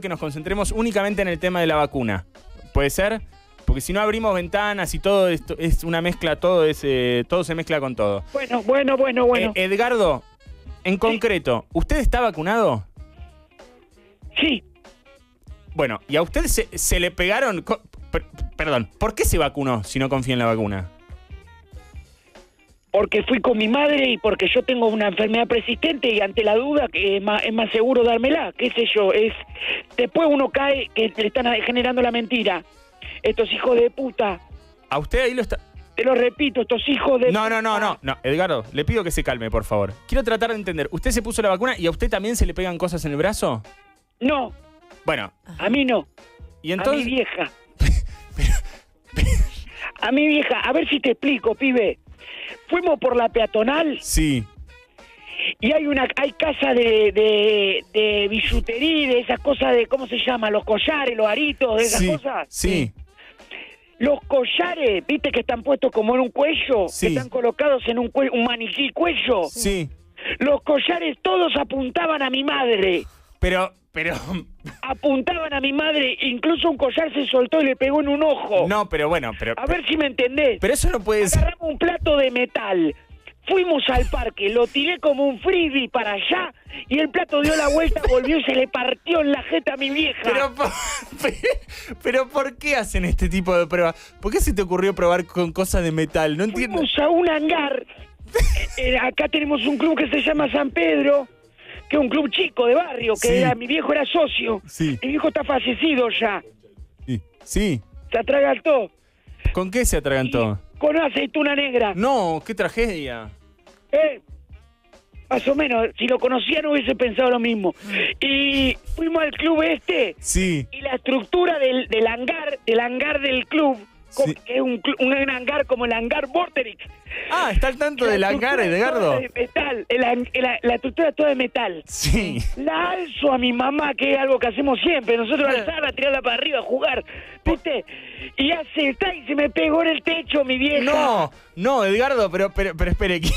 que nos concentremos únicamente en el tema de la vacuna. ¿Puede ser? Porque si no abrimos ventanas y todo esto es una mezcla, todo se mezcla con todo. Bueno. Edgardo... En concreto, ¿usted está vacunado? Sí. Bueno, ¿y a usted se le pegaron...? Perdón, ¿por qué se vacunó si no confía en la vacuna? Porque fui con mi madre y porque yo tengo una enfermedad persistente y ante la duda que es más seguro dármela, qué sé yo. Después uno cae que le están generando la mentira. Estos hijos de puta. ¿A usted ahí lo está...? Te lo repito, estos hijos de... No, Edgardo, le pido que se calme, por favor. Quiero tratar de entender. ¿Usted se puso la vacuna y a usted también se le pegan cosas en el brazo? No. Bueno. A mí no. ¿Y entonces? A mi vieja. A mi vieja. A ver si te explico, pibe. Fuimos por la peatonal. Sí. Y hay casa de billutería, de esas cosas de... ¿Cómo se llama? Los collares, los aritos, de esas cosas. Sí. Los collares, viste que están puestos como en un cuello, que están colocados en un maniquí cuello. Sí. Los collares todos apuntaban a mi madre. Pero... Apuntaban a mi madre, incluso un collar se soltó y le pegó en un ojo. No, pero bueno, pero... A ver si me entendés. Pero eso no puede ser... Agarramos un plato de metal, fuimos al parque, lo tiré como un frisbee para allá y el plato dio la vuelta, volvió y se le partió en la jeta a mi vieja. Pero ¿por qué hacen este tipo de pruebas? ¿Por qué se te ocurrió probar con cosas de metal? No entiendo. Fuimos a un hangar. Acá tenemos un club que se llama San Pedro, que es un club chico de barrio, que mi viejo era socio. Sí. Mi viejo está fallecido ya. Sí. Se atragantó. ¿Con qué se atragantó? Con una aceituna negra. No, qué tragedia. Más o menos, si lo conocía no hubiese pensado lo mismo. Y fuimos al club este. Sí. Y la estructura del hangar del club, que es un hangar como el hangar Vorterix. Ah, está al tanto del hangar, Edgardo. De metal, la estructura toda de metal. Sí. La alzo a mi mamá, que es algo que hacemos siempre. Nosotros alzarla, tirarla para arriba, jugar. ¿Viste? Y y se me pegó en el techo, mi vieja. No, Edgardo, pero espere que...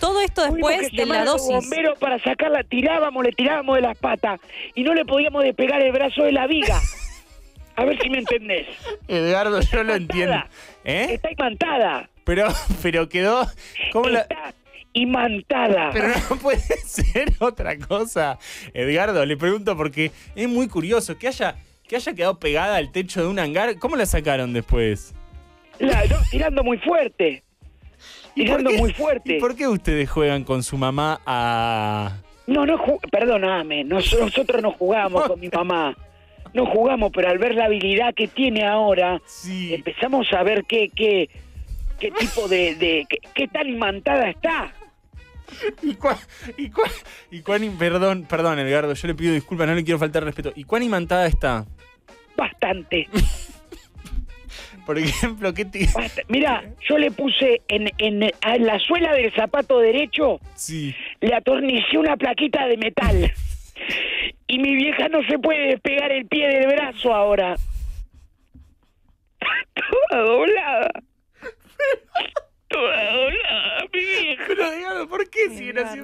Todo esto después de la dosis. Bombero para sacarla, le tirábamos de las patas y no le podíamos despegar el brazo de la viga. A ver si me entendés. Edgardo, yo lo entiendo. Está imantada. Pero quedó... Está imantada. Pero no puede ser otra cosa. Edgardo, le pregunto porque es muy curioso que haya quedado pegada al techo de un hangar. ¿Cómo la sacaron después? Tirando muy fuerte. Muy fuerte. ¿Y por qué ustedes juegan con su mamá a...? Perdóname, nosotros no jugamos con mi mamá. No jugamos, pero al ver la habilidad que tiene ahora, empezamos a ver qué tipo qué tan imantada está. Perdón, Edgardo, yo le pido disculpas, no le quiero faltar respeto. ¿Y cuán imantada está? Bastante. Por ejemplo, ¿qué te...? Mira, yo le puse en la suela del zapato derecho, sí, le atornicé una plaquita de metal. Y mi vieja no se puede despegar el pie del brazo ahora. Toda doblada. Toda doblada, mi vieja. Pero dígalo, ¿por qué si era así?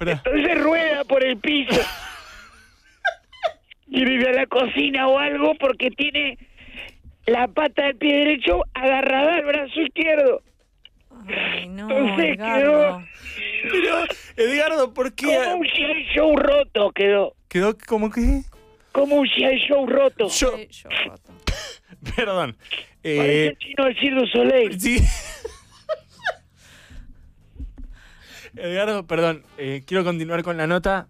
Entonces rueda por el piso. Quiere ir a la cocina o algo porque tiene la pata del pie derecho agarrada al brazo izquierdo. Ay, no, entonces Edgardo quedó... Pero, Edgardo, ¿por qué? Como un CI Show roto quedó. ¿Quedó como qué? Como un CI Show roto. Show roto. Perdón. Parece el chino del Cirque du Soleil. Sí. Edgardo, perdón. Quiero continuar con la nota.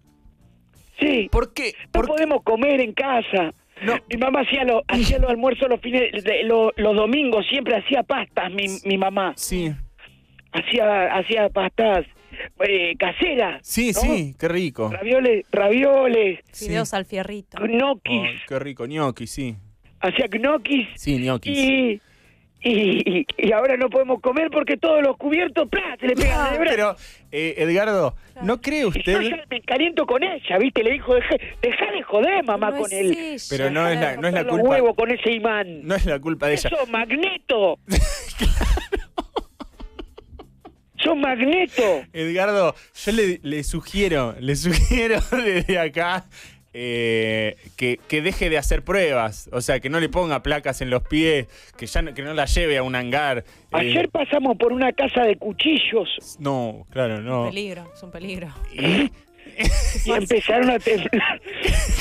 Sí. ¿Por qué? No podemos comer en casa. No. Mi mamá hacía los almuerzos los fines de, los domingos, siempre hacía pastas, mi mamá. Sí. Hacía pastas caseras. Sí, ¿no? Sí, qué rico. Ravioles. Fideos, sí, al fierrito. Gnocchis. Oh, qué rico, gnocchis, sí. Hacía gnocchis. Sí, gnocchis. Y ahora no podemos comer porque todos los cubiertos, ¡plá!, se le pegan al brazo. Pero, Edgardo, claro, ¿no cree usted...? Yo ya me caliento con ella, ¿viste? Le dijo, dejá de joder, mamá, no con él. El... Pero no es la culpa... Los huevos con ese imán. No es la culpa de ella. ¡Sos Magneto! Claro. ¡Sos Magneto! Edgardo, yo le sugiero desde acá... que deje de hacer pruebas, o sea, que no le ponga placas en los pies, que no la lleve a un hangar. Ayer pasamos por una casa de cuchillos. No, claro, no. Es un peligro. Y empezaron a temblar.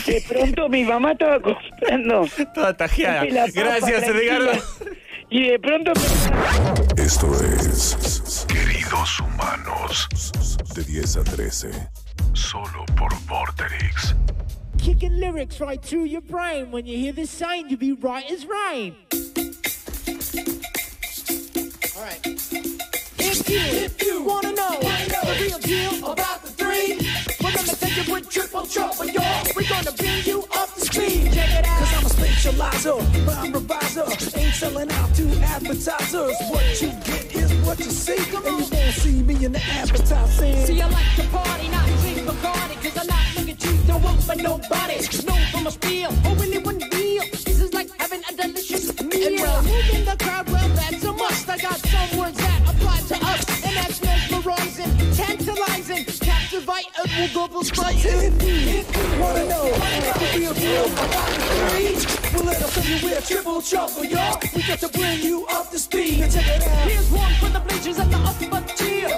De pronto mi mamá estaba comprando. Toda tajeada. Gracias, Edgardo. Y de pronto... Esto es Queridos Humanos, de 10 a 13, solo por Vorterix. Kicking lyrics right through your brain. When you hear this sign, you'll be right as rain. All right. If you wanna know the real deal about the three, we're gonna take it with triple trouble, y'all. We're gonna bring you up to speed. Check it out. 'Cause I'm a specializer, but I'm a riser. Ain't selling out to advertisers. What you get is what you see. Come on. And you won't see me in the advertising. See, I like to party, not drink Bacardi, 'cause I'm not looking to throw up for nobody. No from a spiel or anyone real. This is like having a delicious meal. And well, moving the crowd, well, that's a must. I got some words that apply to us, and that's mesmerizing, tantalizing, captivating, we'll double spice. If you wanna know the real deal about the three, we'll let them fill you with triple trouble, y'all. We got to bring you up to speed. Now check it out. Here's one for the bleachers and the upper tier.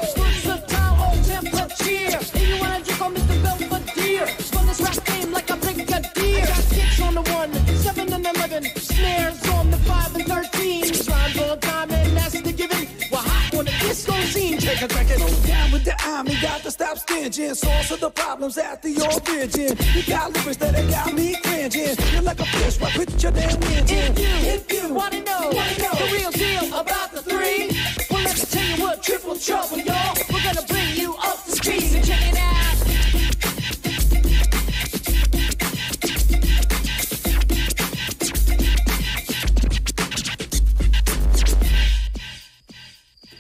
Versatile, old temperature. If you wanna drink on Mr. Belvedere, run this rap game like a brigadier. I got 6 on the 1, 7 and 11, snares on the 5 and 13. Rhymes all the time and that's the given. We're hot on the disco scene. Check it, check it. Go down with the army, got to stop stinging. Source of the problems at the origin. You got lyrics that have got me cringing. You're like a fish, right with your damn engine. If you wanna know the real deal about the three, well, let me tell you what triple trouble, y'all. We're gonna bring you up to speed. So check it out.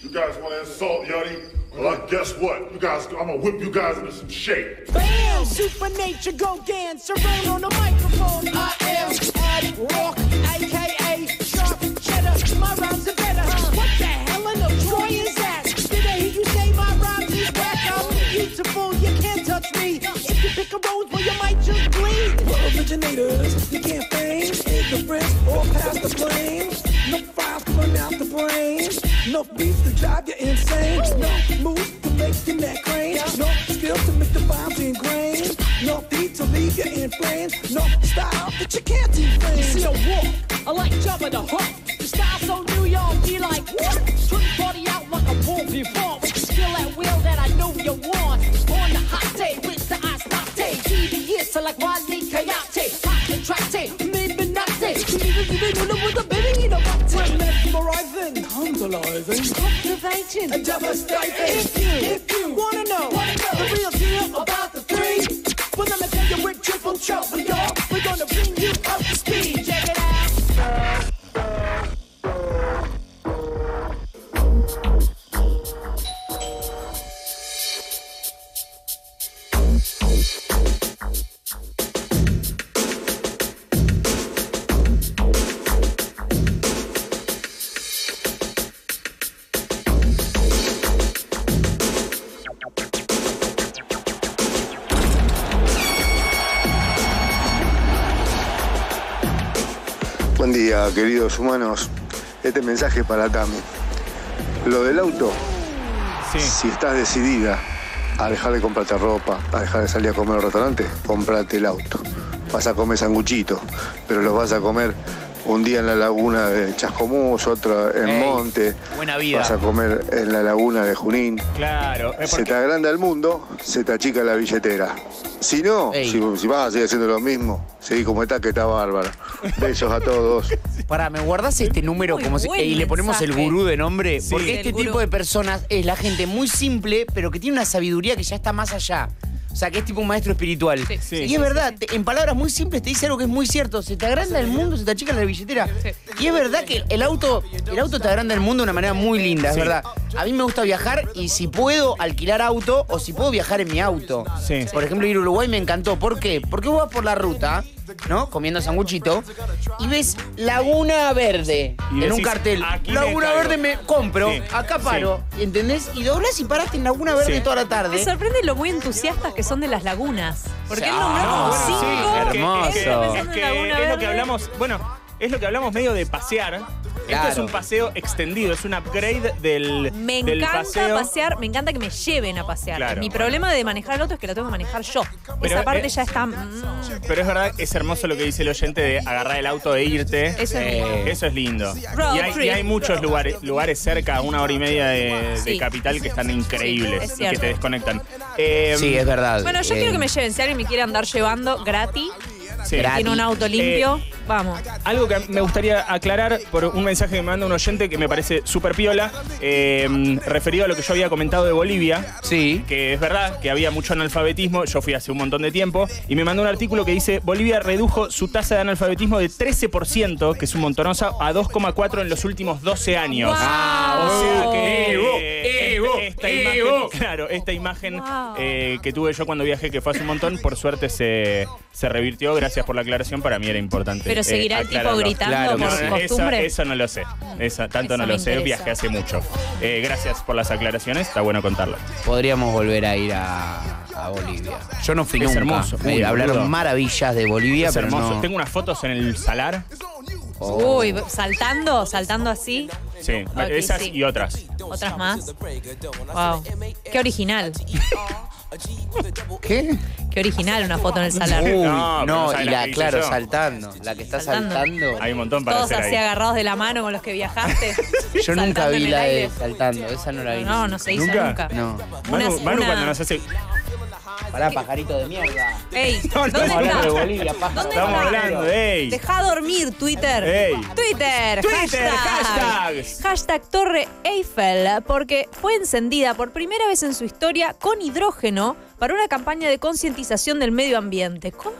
You guys want to insult Yachty? Well, guess what? You guys, I'm gonna whip you guys into some shape. Bam! Super Nature Gauguin, Serone on the microphone. I am Ad Rock, a.k.a. Sharp Cheddar. My rhymes are better. What the hell in the Troy is that? Did I hear you say my rhymes is whack? I'm beautiful, you can't touch me. If you pick a rose, well, you might just bleed. We're originators, you can't fame. Ignorance or pass the blame. No files coming out the brain. No beats to drive you insane. No moves to make your neck crane. No skills to make the vibes ingrained. No beat to leave you in flames. No style that you can't defame. You see a walk, I like jumping the hook. The style so New York, be like, what? Couldn't party out like a bull before. With the skill at will that I know you want. On the hot day, with the ice latte. TBS, I like Wally Coyote. Hot contracte, midnight. With the baby, you know what? We're mesmerizing, tantalizing, captivating, and devastating. If you wanna know the real deal about the three, well, let me tell you, we're triple trouble, y'all. We're gonna bring you up to speed. Check it out. Buen día, queridos humanos. Este mensaje es para Cami. Lo del auto, sí. Si estás decidida a dejar de comprarte ropa, a dejar de salir a comer al restaurante, comprate el auto. Vas a comer sanguchitos, pero los vas a comer un día en la laguna de Chascomús, otro en Monte. Buena vida. Vas a comer en la laguna de Junín. Claro. Se te agranda el mundo, se te achica la billetera. Si no, si vas a seguir haciendo lo mismo, seguí como está, que está bárbaro. Besos a todos. Pará, ¿me guardás este número como si, y le ponemos el gurú de nombre? Sí, porque este tipo de personas es la gente muy simple, pero que tiene una sabiduría que ya está más allá. O sea, que es tipo un maestro espiritual. Sí, sí, y es verdad, en palabras muy simples te dice algo que es muy cierto. Se te agranda el mundo, se te achica la billetera. Y es verdad que el auto te agranda el mundo de una manera muy linda, es verdad. A mí me gusta viajar y si puedo alquilar auto o si puedo viajar en mi auto. Sí. Por ejemplo, ir a Uruguay me encantó. ¿Por qué? Porque vos vas por la ruta, ¿no? Comiendo sanguchito y ves Laguna Verde y en decís, un cartel. Laguna Verde me compro, sí, acá paro, sí. ¿Entendés? Y doblás y paraste en Laguna Verde, sí, toda la tarde. Me sorprende lo muy entusiastas que son de las lagunas. Porque él nombró como 5. Sí, hermoso. Es lo que hablamos, bueno, es lo que hablamos medio de pasear. Claro. Esto es un paseo extendido, es un upgrade del, paseo. Pasear, me encanta que me lleven a pasear. Claro. Mi problema de manejar el auto es que lo tengo que manejar yo. Pero esa parte ya está... Pero es verdad, es hermoso lo que dice el oyente de agarrar el auto e irte. Eso, eso es lindo. Y hay muchos lugares cerca, a 1 hora y media de capital, que están increíbles, y que te desconectan. Sí, es verdad. Bueno, yo quiero que me lleven. Si alguien me quiere andar llevando gratis... Sí. Tiene un auto limpio, vamos. Algo que me gustaría aclarar por un mensaje que me manda un oyente que me parece súper piola, referido a lo que yo había comentado de Bolivia. Sí. Que es verdad que había mucho analfabetismo. Yo fui hace un montón de tiempo y me mandó un artículo que dice: Bolivia redujo su tasa de analfabetismo de 13%, que es un montonazo, a 2,4 en los últimos 12 años. ¡Wow! O sea que... Esta imagen que tuve yo cuando viajé, que fue hace un montón, por suerte se revirtió. Gracias por la aclaración, para mí era importante. Pero seguirá el tipo gritando, claro, por costumbre. Eso no lo sé, tanto no lo sé, viajé hace mucho. Gracias por las aclaraciones, está bueno contarlo. Podríamos volver a ir a Bolivia. Yo no fui nunca. Hermoso. Hablaron maravillas de Bolivia. Es hermoso, pero no... Tengo unas fotos en el Salar. Oh. Uy, saltando así. Sí, okay, esas y otras. ¿Otras más? Wow. Qué original. ¿Qué? Qué original una foto en el Salar. Uy, no, y la, claro, saltando. La que está saltando. Hay un montón para hacer ahí. Todos así agarrados de la mano con los que viajaste. Yo nunca vi la de saltando, esa no la vi. No se hizo nunca. No. Manu cuando nos hace... Pará, pajarito de mierda. Ey, ¿dónde está? De Bolivia, estamos hablando, ey. Dejá dormir, Twitter. Ey. Twitter, hashtags. Hashtag Torre Eiffel, porque fue encendida por primera vez en su historia con hidrógeno para una campaña de concientización del medio ambiente. ¿Cómo?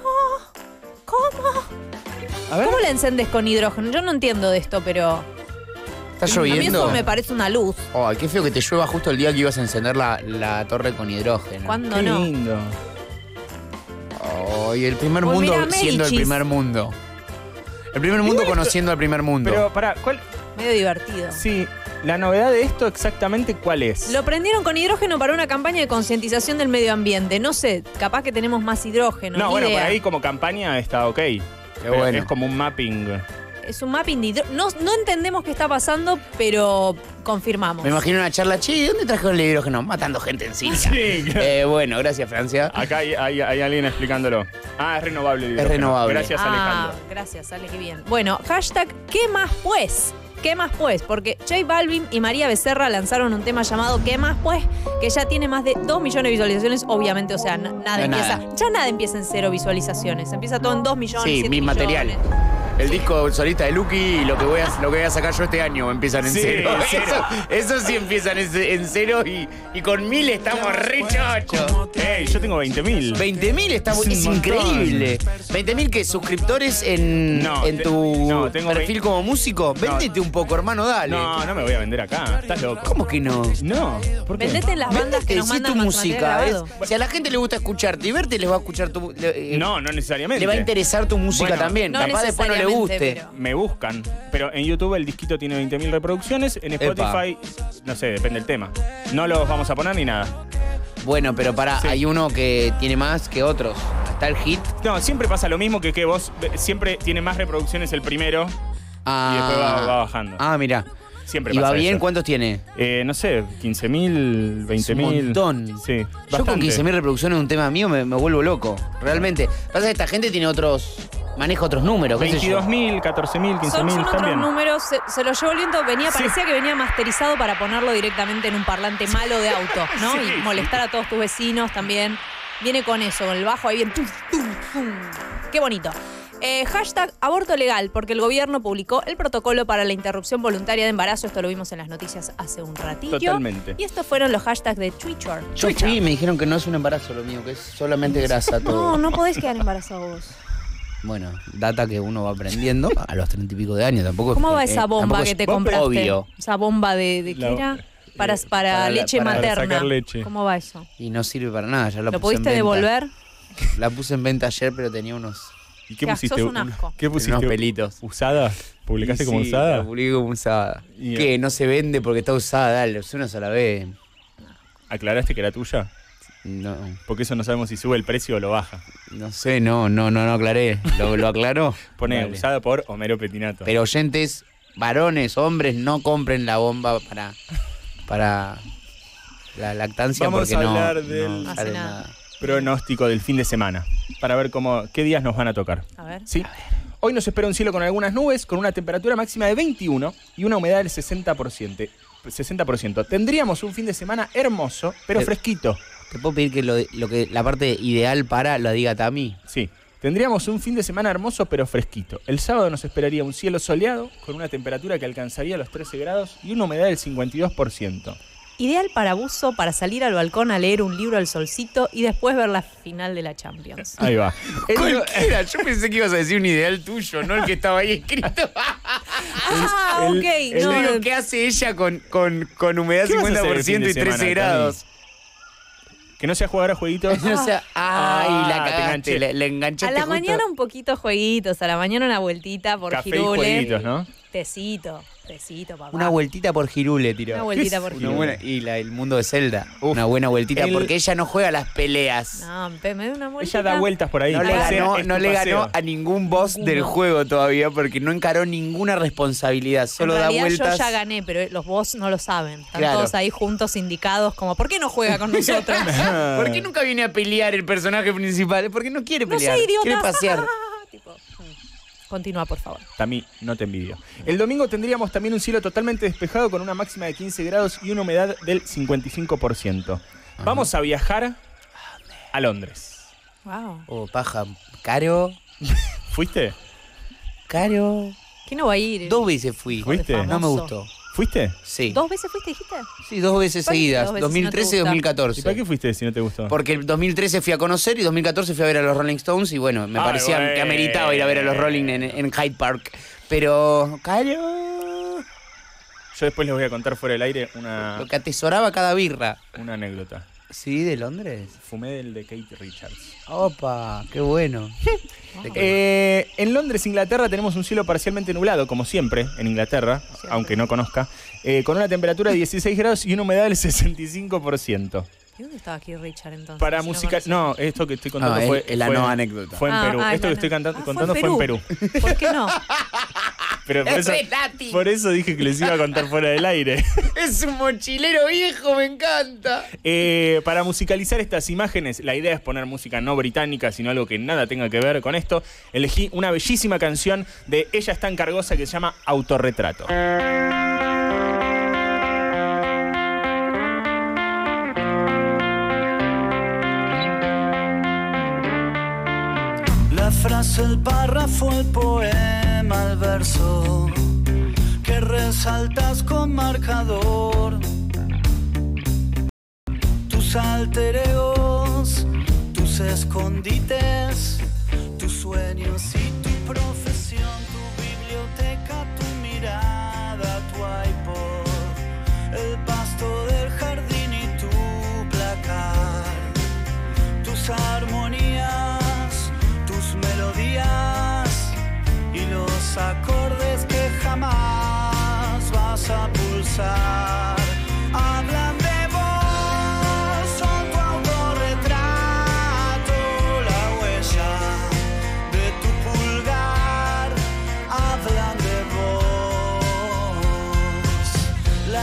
A ver. ¿Cómo la encendés con hidrógeno? Yo no entiendo de esto, pero... ¿Está lloviendo? A mí eso me parece una luz. Oh, qué feo que te llueva justo el día que ibas a encender la torre con hidrógeno. ¿Cuándo qué no? Qué lindo. Oh, y el primer mundo siendo el primer mundo. El primer mundo conociendo al primer mundo. Pero pará, ¿cuál? Medio divertido. Sí. ¿La novedad de esto exactamente cuál es? Lo prendieron con hidrógeno para una campaña de concientización del medio ambiente. No sé, capaz que tenemos más hidrógeno. No, bueno, por ahí como campaña está ok. Qué bueno. Es como un mapping... Es un mapping de hidrógeno. No entendemos qué está pasando, pero confirmamos. Me imagino una charla, che, ¿dónde trajeron el hidrógeno? Matando gente en Siria. Sí, claro. Bueno, gracias, Francia. Acá hay alguien explicándolo. Ah, es renovable el hidrógeno. Es renovable. Gracias, Alejandro. Gracias, Ale, qué bien. Bueno, hashtag, ¿qué más pues? ¿Qué más pues? Porque J Balvin y María Becerra lanzaron un tema llamado ¿Qué más pues? Que ya tiene más de 2 millones de visualizaciones, obviamente. O sea, nada empieza en 0 visualizaciones. Empieza todo en 2 millones. Sí, mis materiales. El disco solista de Luqui y lo que voy a sacar yo este año empiezan en cero. Eso sí empiezan en cero y con 1000 estamos re chochos. Ey, yo tengo 20.000. 20.000 es increíble. 20.000 que suscriptores en tu perfil como músico. Véndete un poco, hermano, dale. No me voy a vender acá. Estás loco. ¿Cómo que no? No. ¿Por qué? Vendete en las bandas que nos mandan tu música. Si a la gente le gusta escucharte y verte, les va a escuchar tu... No necesariamente. Le va a interesar tu música también. Capaz después no le guste. Pero... Me buscan. Pero en YouTube el disquito tiene 20.000 reproducciones. En Spotify, no sé, depende del tema. No los vamos a poner ni nada. Bueno, pero pará, hay uno que tiene más que otros. Está el hit. No, siempre pasa lo mismo que vos. Siempre tiene más reproducciones el primero Ah. Y después va bajando. Ah, mira. Siempre. ¿Y va bien? Eso. ¿Cuántos tiene? No sé, 15.000, 20.000. Un montón. Sí, bastante. Yo con 15.000 reproducciones de un tema mío me vuelvo loco, realmente. Pasa que esta gente tiene otros... Maneja otros números. 22.000, 14.000, 15.000 también. Son otros números, se lo llevó lento, venía, sí. Parecía que venía masterizado para ponerlo directamente en un parlante malo de auto, ¿no? Sí. Y molestar a todos tus vecinos también. Viene con eso, con el bajo ahí bien. Qué bonito. Hashtag aborto legal, porque el gobierno publicó el protocolo para la interrupción voluntaria de embarazo. Esto lo vimos en las noticias hace un ratillo. Totalmente. Y estos fueron los hashtags de Twitter. Sí, me dijeron que no es un embarazo lo mío, que es solamente grasa todo. No, no podés quedar embarazado vos. Bueno, data que uno va aprendiendo a los 30 y pico de años. Tampoco. ¿Cómo va esa bomba que te compraste? Obvio. Esa bomba de ¿qué era? Para leche materna. Para sacar leche. ¿Cómo va eso? Y no sirve para nada. Ya ¿Lo pudiste devolver? La puse en venta ayer, pero tenía unos... ¿Y qué pusiste? Un asco. ¿Qué pusiste? Unos pelitos. ¿Usada? ¿Publicaste como usada? La publiqué como usada. ¿Qué? No se vende porque está usada. Dale, usé una sola vez. ¿Aclaraste que era tuya? No. Porque eso no sabemos si sube el precio o lo baja. No sé, no aclaré. ¿Lo aclaró? Pone vale. Usada por Homero Pettinato. Pero oyentes, varones, hombres, no compren la bomba para la lactancia. Vamos porque a hablar del pronóstico del fin de semana. Para ver qué días nos van a tocar. A ver. ¿Sí? A ver. Hoy nos espera un cielo con algunas nubes, con una temperatura máxima de 21 y una humedad del 60%. 60%. Tendríamos un fin de semana hermoso, pero fresquito. ¿Te puedo pedir que la parte ideal para la diga Tami? Sí. Tendríamos un fin de semana hermoso pero fresquito. El sábado nos esperaría un cielo soleado con una temperatura que alcanzaría los 13 grados y una humedad del 52%. Ideal para buzo, para salir al balcón a leer un libro al solcito y después ver la final de la Champions. Ahí va. Cualquiera, yo pensé que ibas a decir un ideal tuyo, no el que estaba ahí escrito. Ah, ok. ¿Qué hace ella con humedad 50% y 13 grados? Que no sea jugar a jueguitos. No sea, la cagaste, le enganchaste. A la mañana un poquito jueguitos, a la mañana una vueltita por Café Girule. Y jueguitos, ¿no? Tecito, papá. Una vueltita por Girule, tiró. Una vueltita por Girule. Y el mundo de Zelda. Uf, una buena vueltita, porque ella no juega las peleas. No, me da una vuelta. Ella da vueltas por ahí. No le ganó a ningún boss del juego todavía, porque no encaró ninguna responsabilidad. Solo da vueltas. Yo ya gané, pero los boss no lo saben. Están todos ahí juntos, indicados, como, ¿por qué no juega con nosotros? ¿Por qué nunca viene a pelear el personaje principal? ¿Por qué no quiere pelear? No sé, idiota. Quiere pasear. Tipo... Continúa, por favor. También no te envidio. El domingo tendríamos también un cielo totalmente despejado con una máxima de 15 grados y una humedad del 55%. Vamos a viajar a Londres. Wow. Oh, paja. Caro. ¿Fuiste? Caro. ¿Quién no va a ir? 2 veces fui. ¿Fuiste? No me gustó. ¿Fuiste? Sí. ¿2 veces fuiste, dijiste? Sí, 2 veces seguidas. 2013 y 2014. ¿Y para qué fuiste si no te gustó? Porque el 2013 fui a conocer y 2014 fui a ver a los Rolling Stones. Y bueno, me parecía que ameritaba ir a ver a los Rolling en Hyde Park. Pero... ¡Caro! Yo después les voy a contar fuera del aire una... Lo que atesoraba cada birra. Una anécdota. ¿Sí? ¿De Londres? Fumé del de Kate Richards. ¡Opa! ¡Qué bueno! En Londres, Inglaterra, tenemos un cielo parcialmente nublado, como siempre en Inglaterra, aunque no conozca, con una temperatura de 16 grados y una humedad del 65%. ¿Y dónde estaba Keith Richards entonces? Para música... No, esto que estoy contando fue la nueva anécdota. Fue en Perú. Esto que estoy contando fue en Perú. ¿Por qué no? Pero por eso dije que les iba a contar fuera del aire. Es un mochilero viejo, me encanta. Para musicalizar estas imágenes, la idea es poner música no británica, sino algo que nada tenga que ver con esto. Elegí una bellísima canción de Ella es tan cargosa que se llama Autorretrato. La frase, el párrafo, el poema, al verso que resaltas con marcador, tus altereos, tus escondites, tus sueños y tu profesión, tu biblioteca, tu mirada, tu iPod, el pasto del jardín y tu placar, tus armonías, tus melodías y los acordes que jamás vas a pulsar. Hablan de vos, son tu autorretrato, la huella de tu pulgar. Hablan de vos.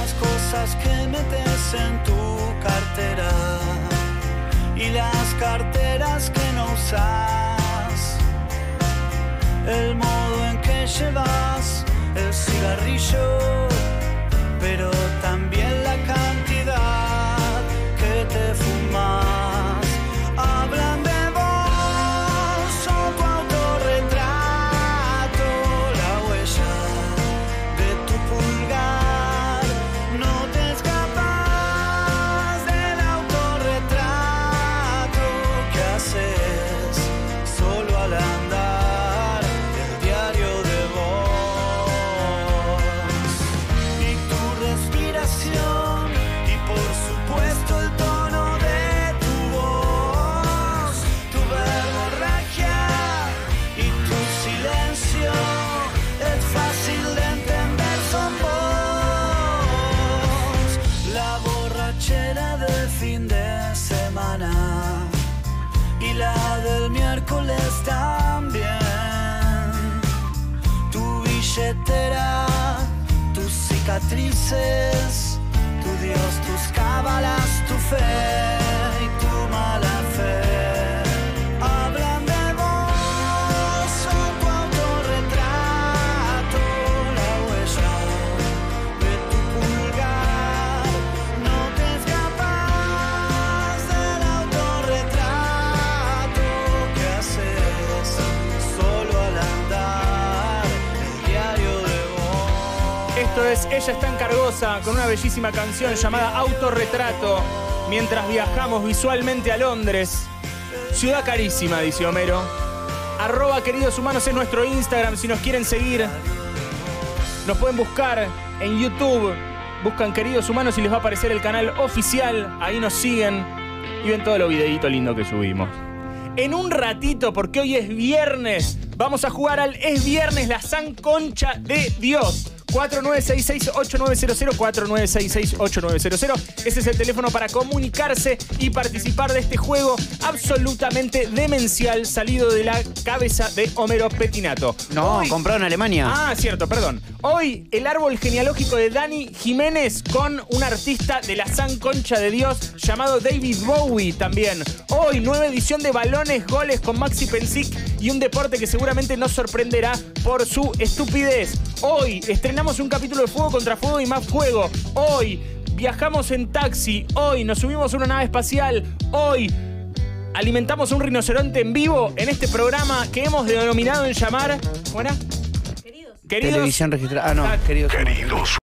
las cosas que metes en tu cartera y las carteras que no usas, el modo en que llevas el cigarrillo, pero también la cantidad que te fumas. Hablan de vos o tu autorretrato, la huella de tu pulgar. No te escapas del autorretrato que haces solo al andar, el diario de vos. Y tu respiración y por supuesto el tono. La del miércoles también. Tu billetera, tus cicatrices, tu Dios, tus cábalas, tu fe y tu mala fe. Esto es Ella está encargosa con una bellísima canción llamada Autorretrato, mientras viajamos visualmente a Londres. Ciudad carísima, dice Homero. Arroba Queridos Humanos es nuestro Instagram si nos quieren seguir. Nos pueden buscar en YouTube. Buscan Queridos Humanos y les va a aparecer el canal oficial. Ahí nos siguen y ven todos los videitos lindos que subimos. En un ratito, porque hoy es viernes, vamos a jugar al Es Viernes, la San Concha de Dios. 4966-8900, 4966-8900. Ese es el teléfono para comunicarse y participar de este juego absolutamente demencial salido de la cabeza de Homero Pettinato. No, hoy... comprado en Alemania. Ah, cierto, perdón. Hoy el árbol genealógico de Dani Jiménez con un artista de la San Concha de Dios llamado David Bowie también. Hoy nueva edición de Balones, Goles con Maxi Pensic y un deporte que seguramente nos sorprenderá por su estupidez. Hoy estrenamos un capítulo de Fuego contra Fuego y más Fuego. Hoy viajamos en taxi. Hoy nos subimos a una nave espacial. Hoy alimentamos a un rinoceronte en vivo en este programa que hemos denominado en llamar... ¿Buena? Queridos. Televisión registrada. Ah, no. Queridos.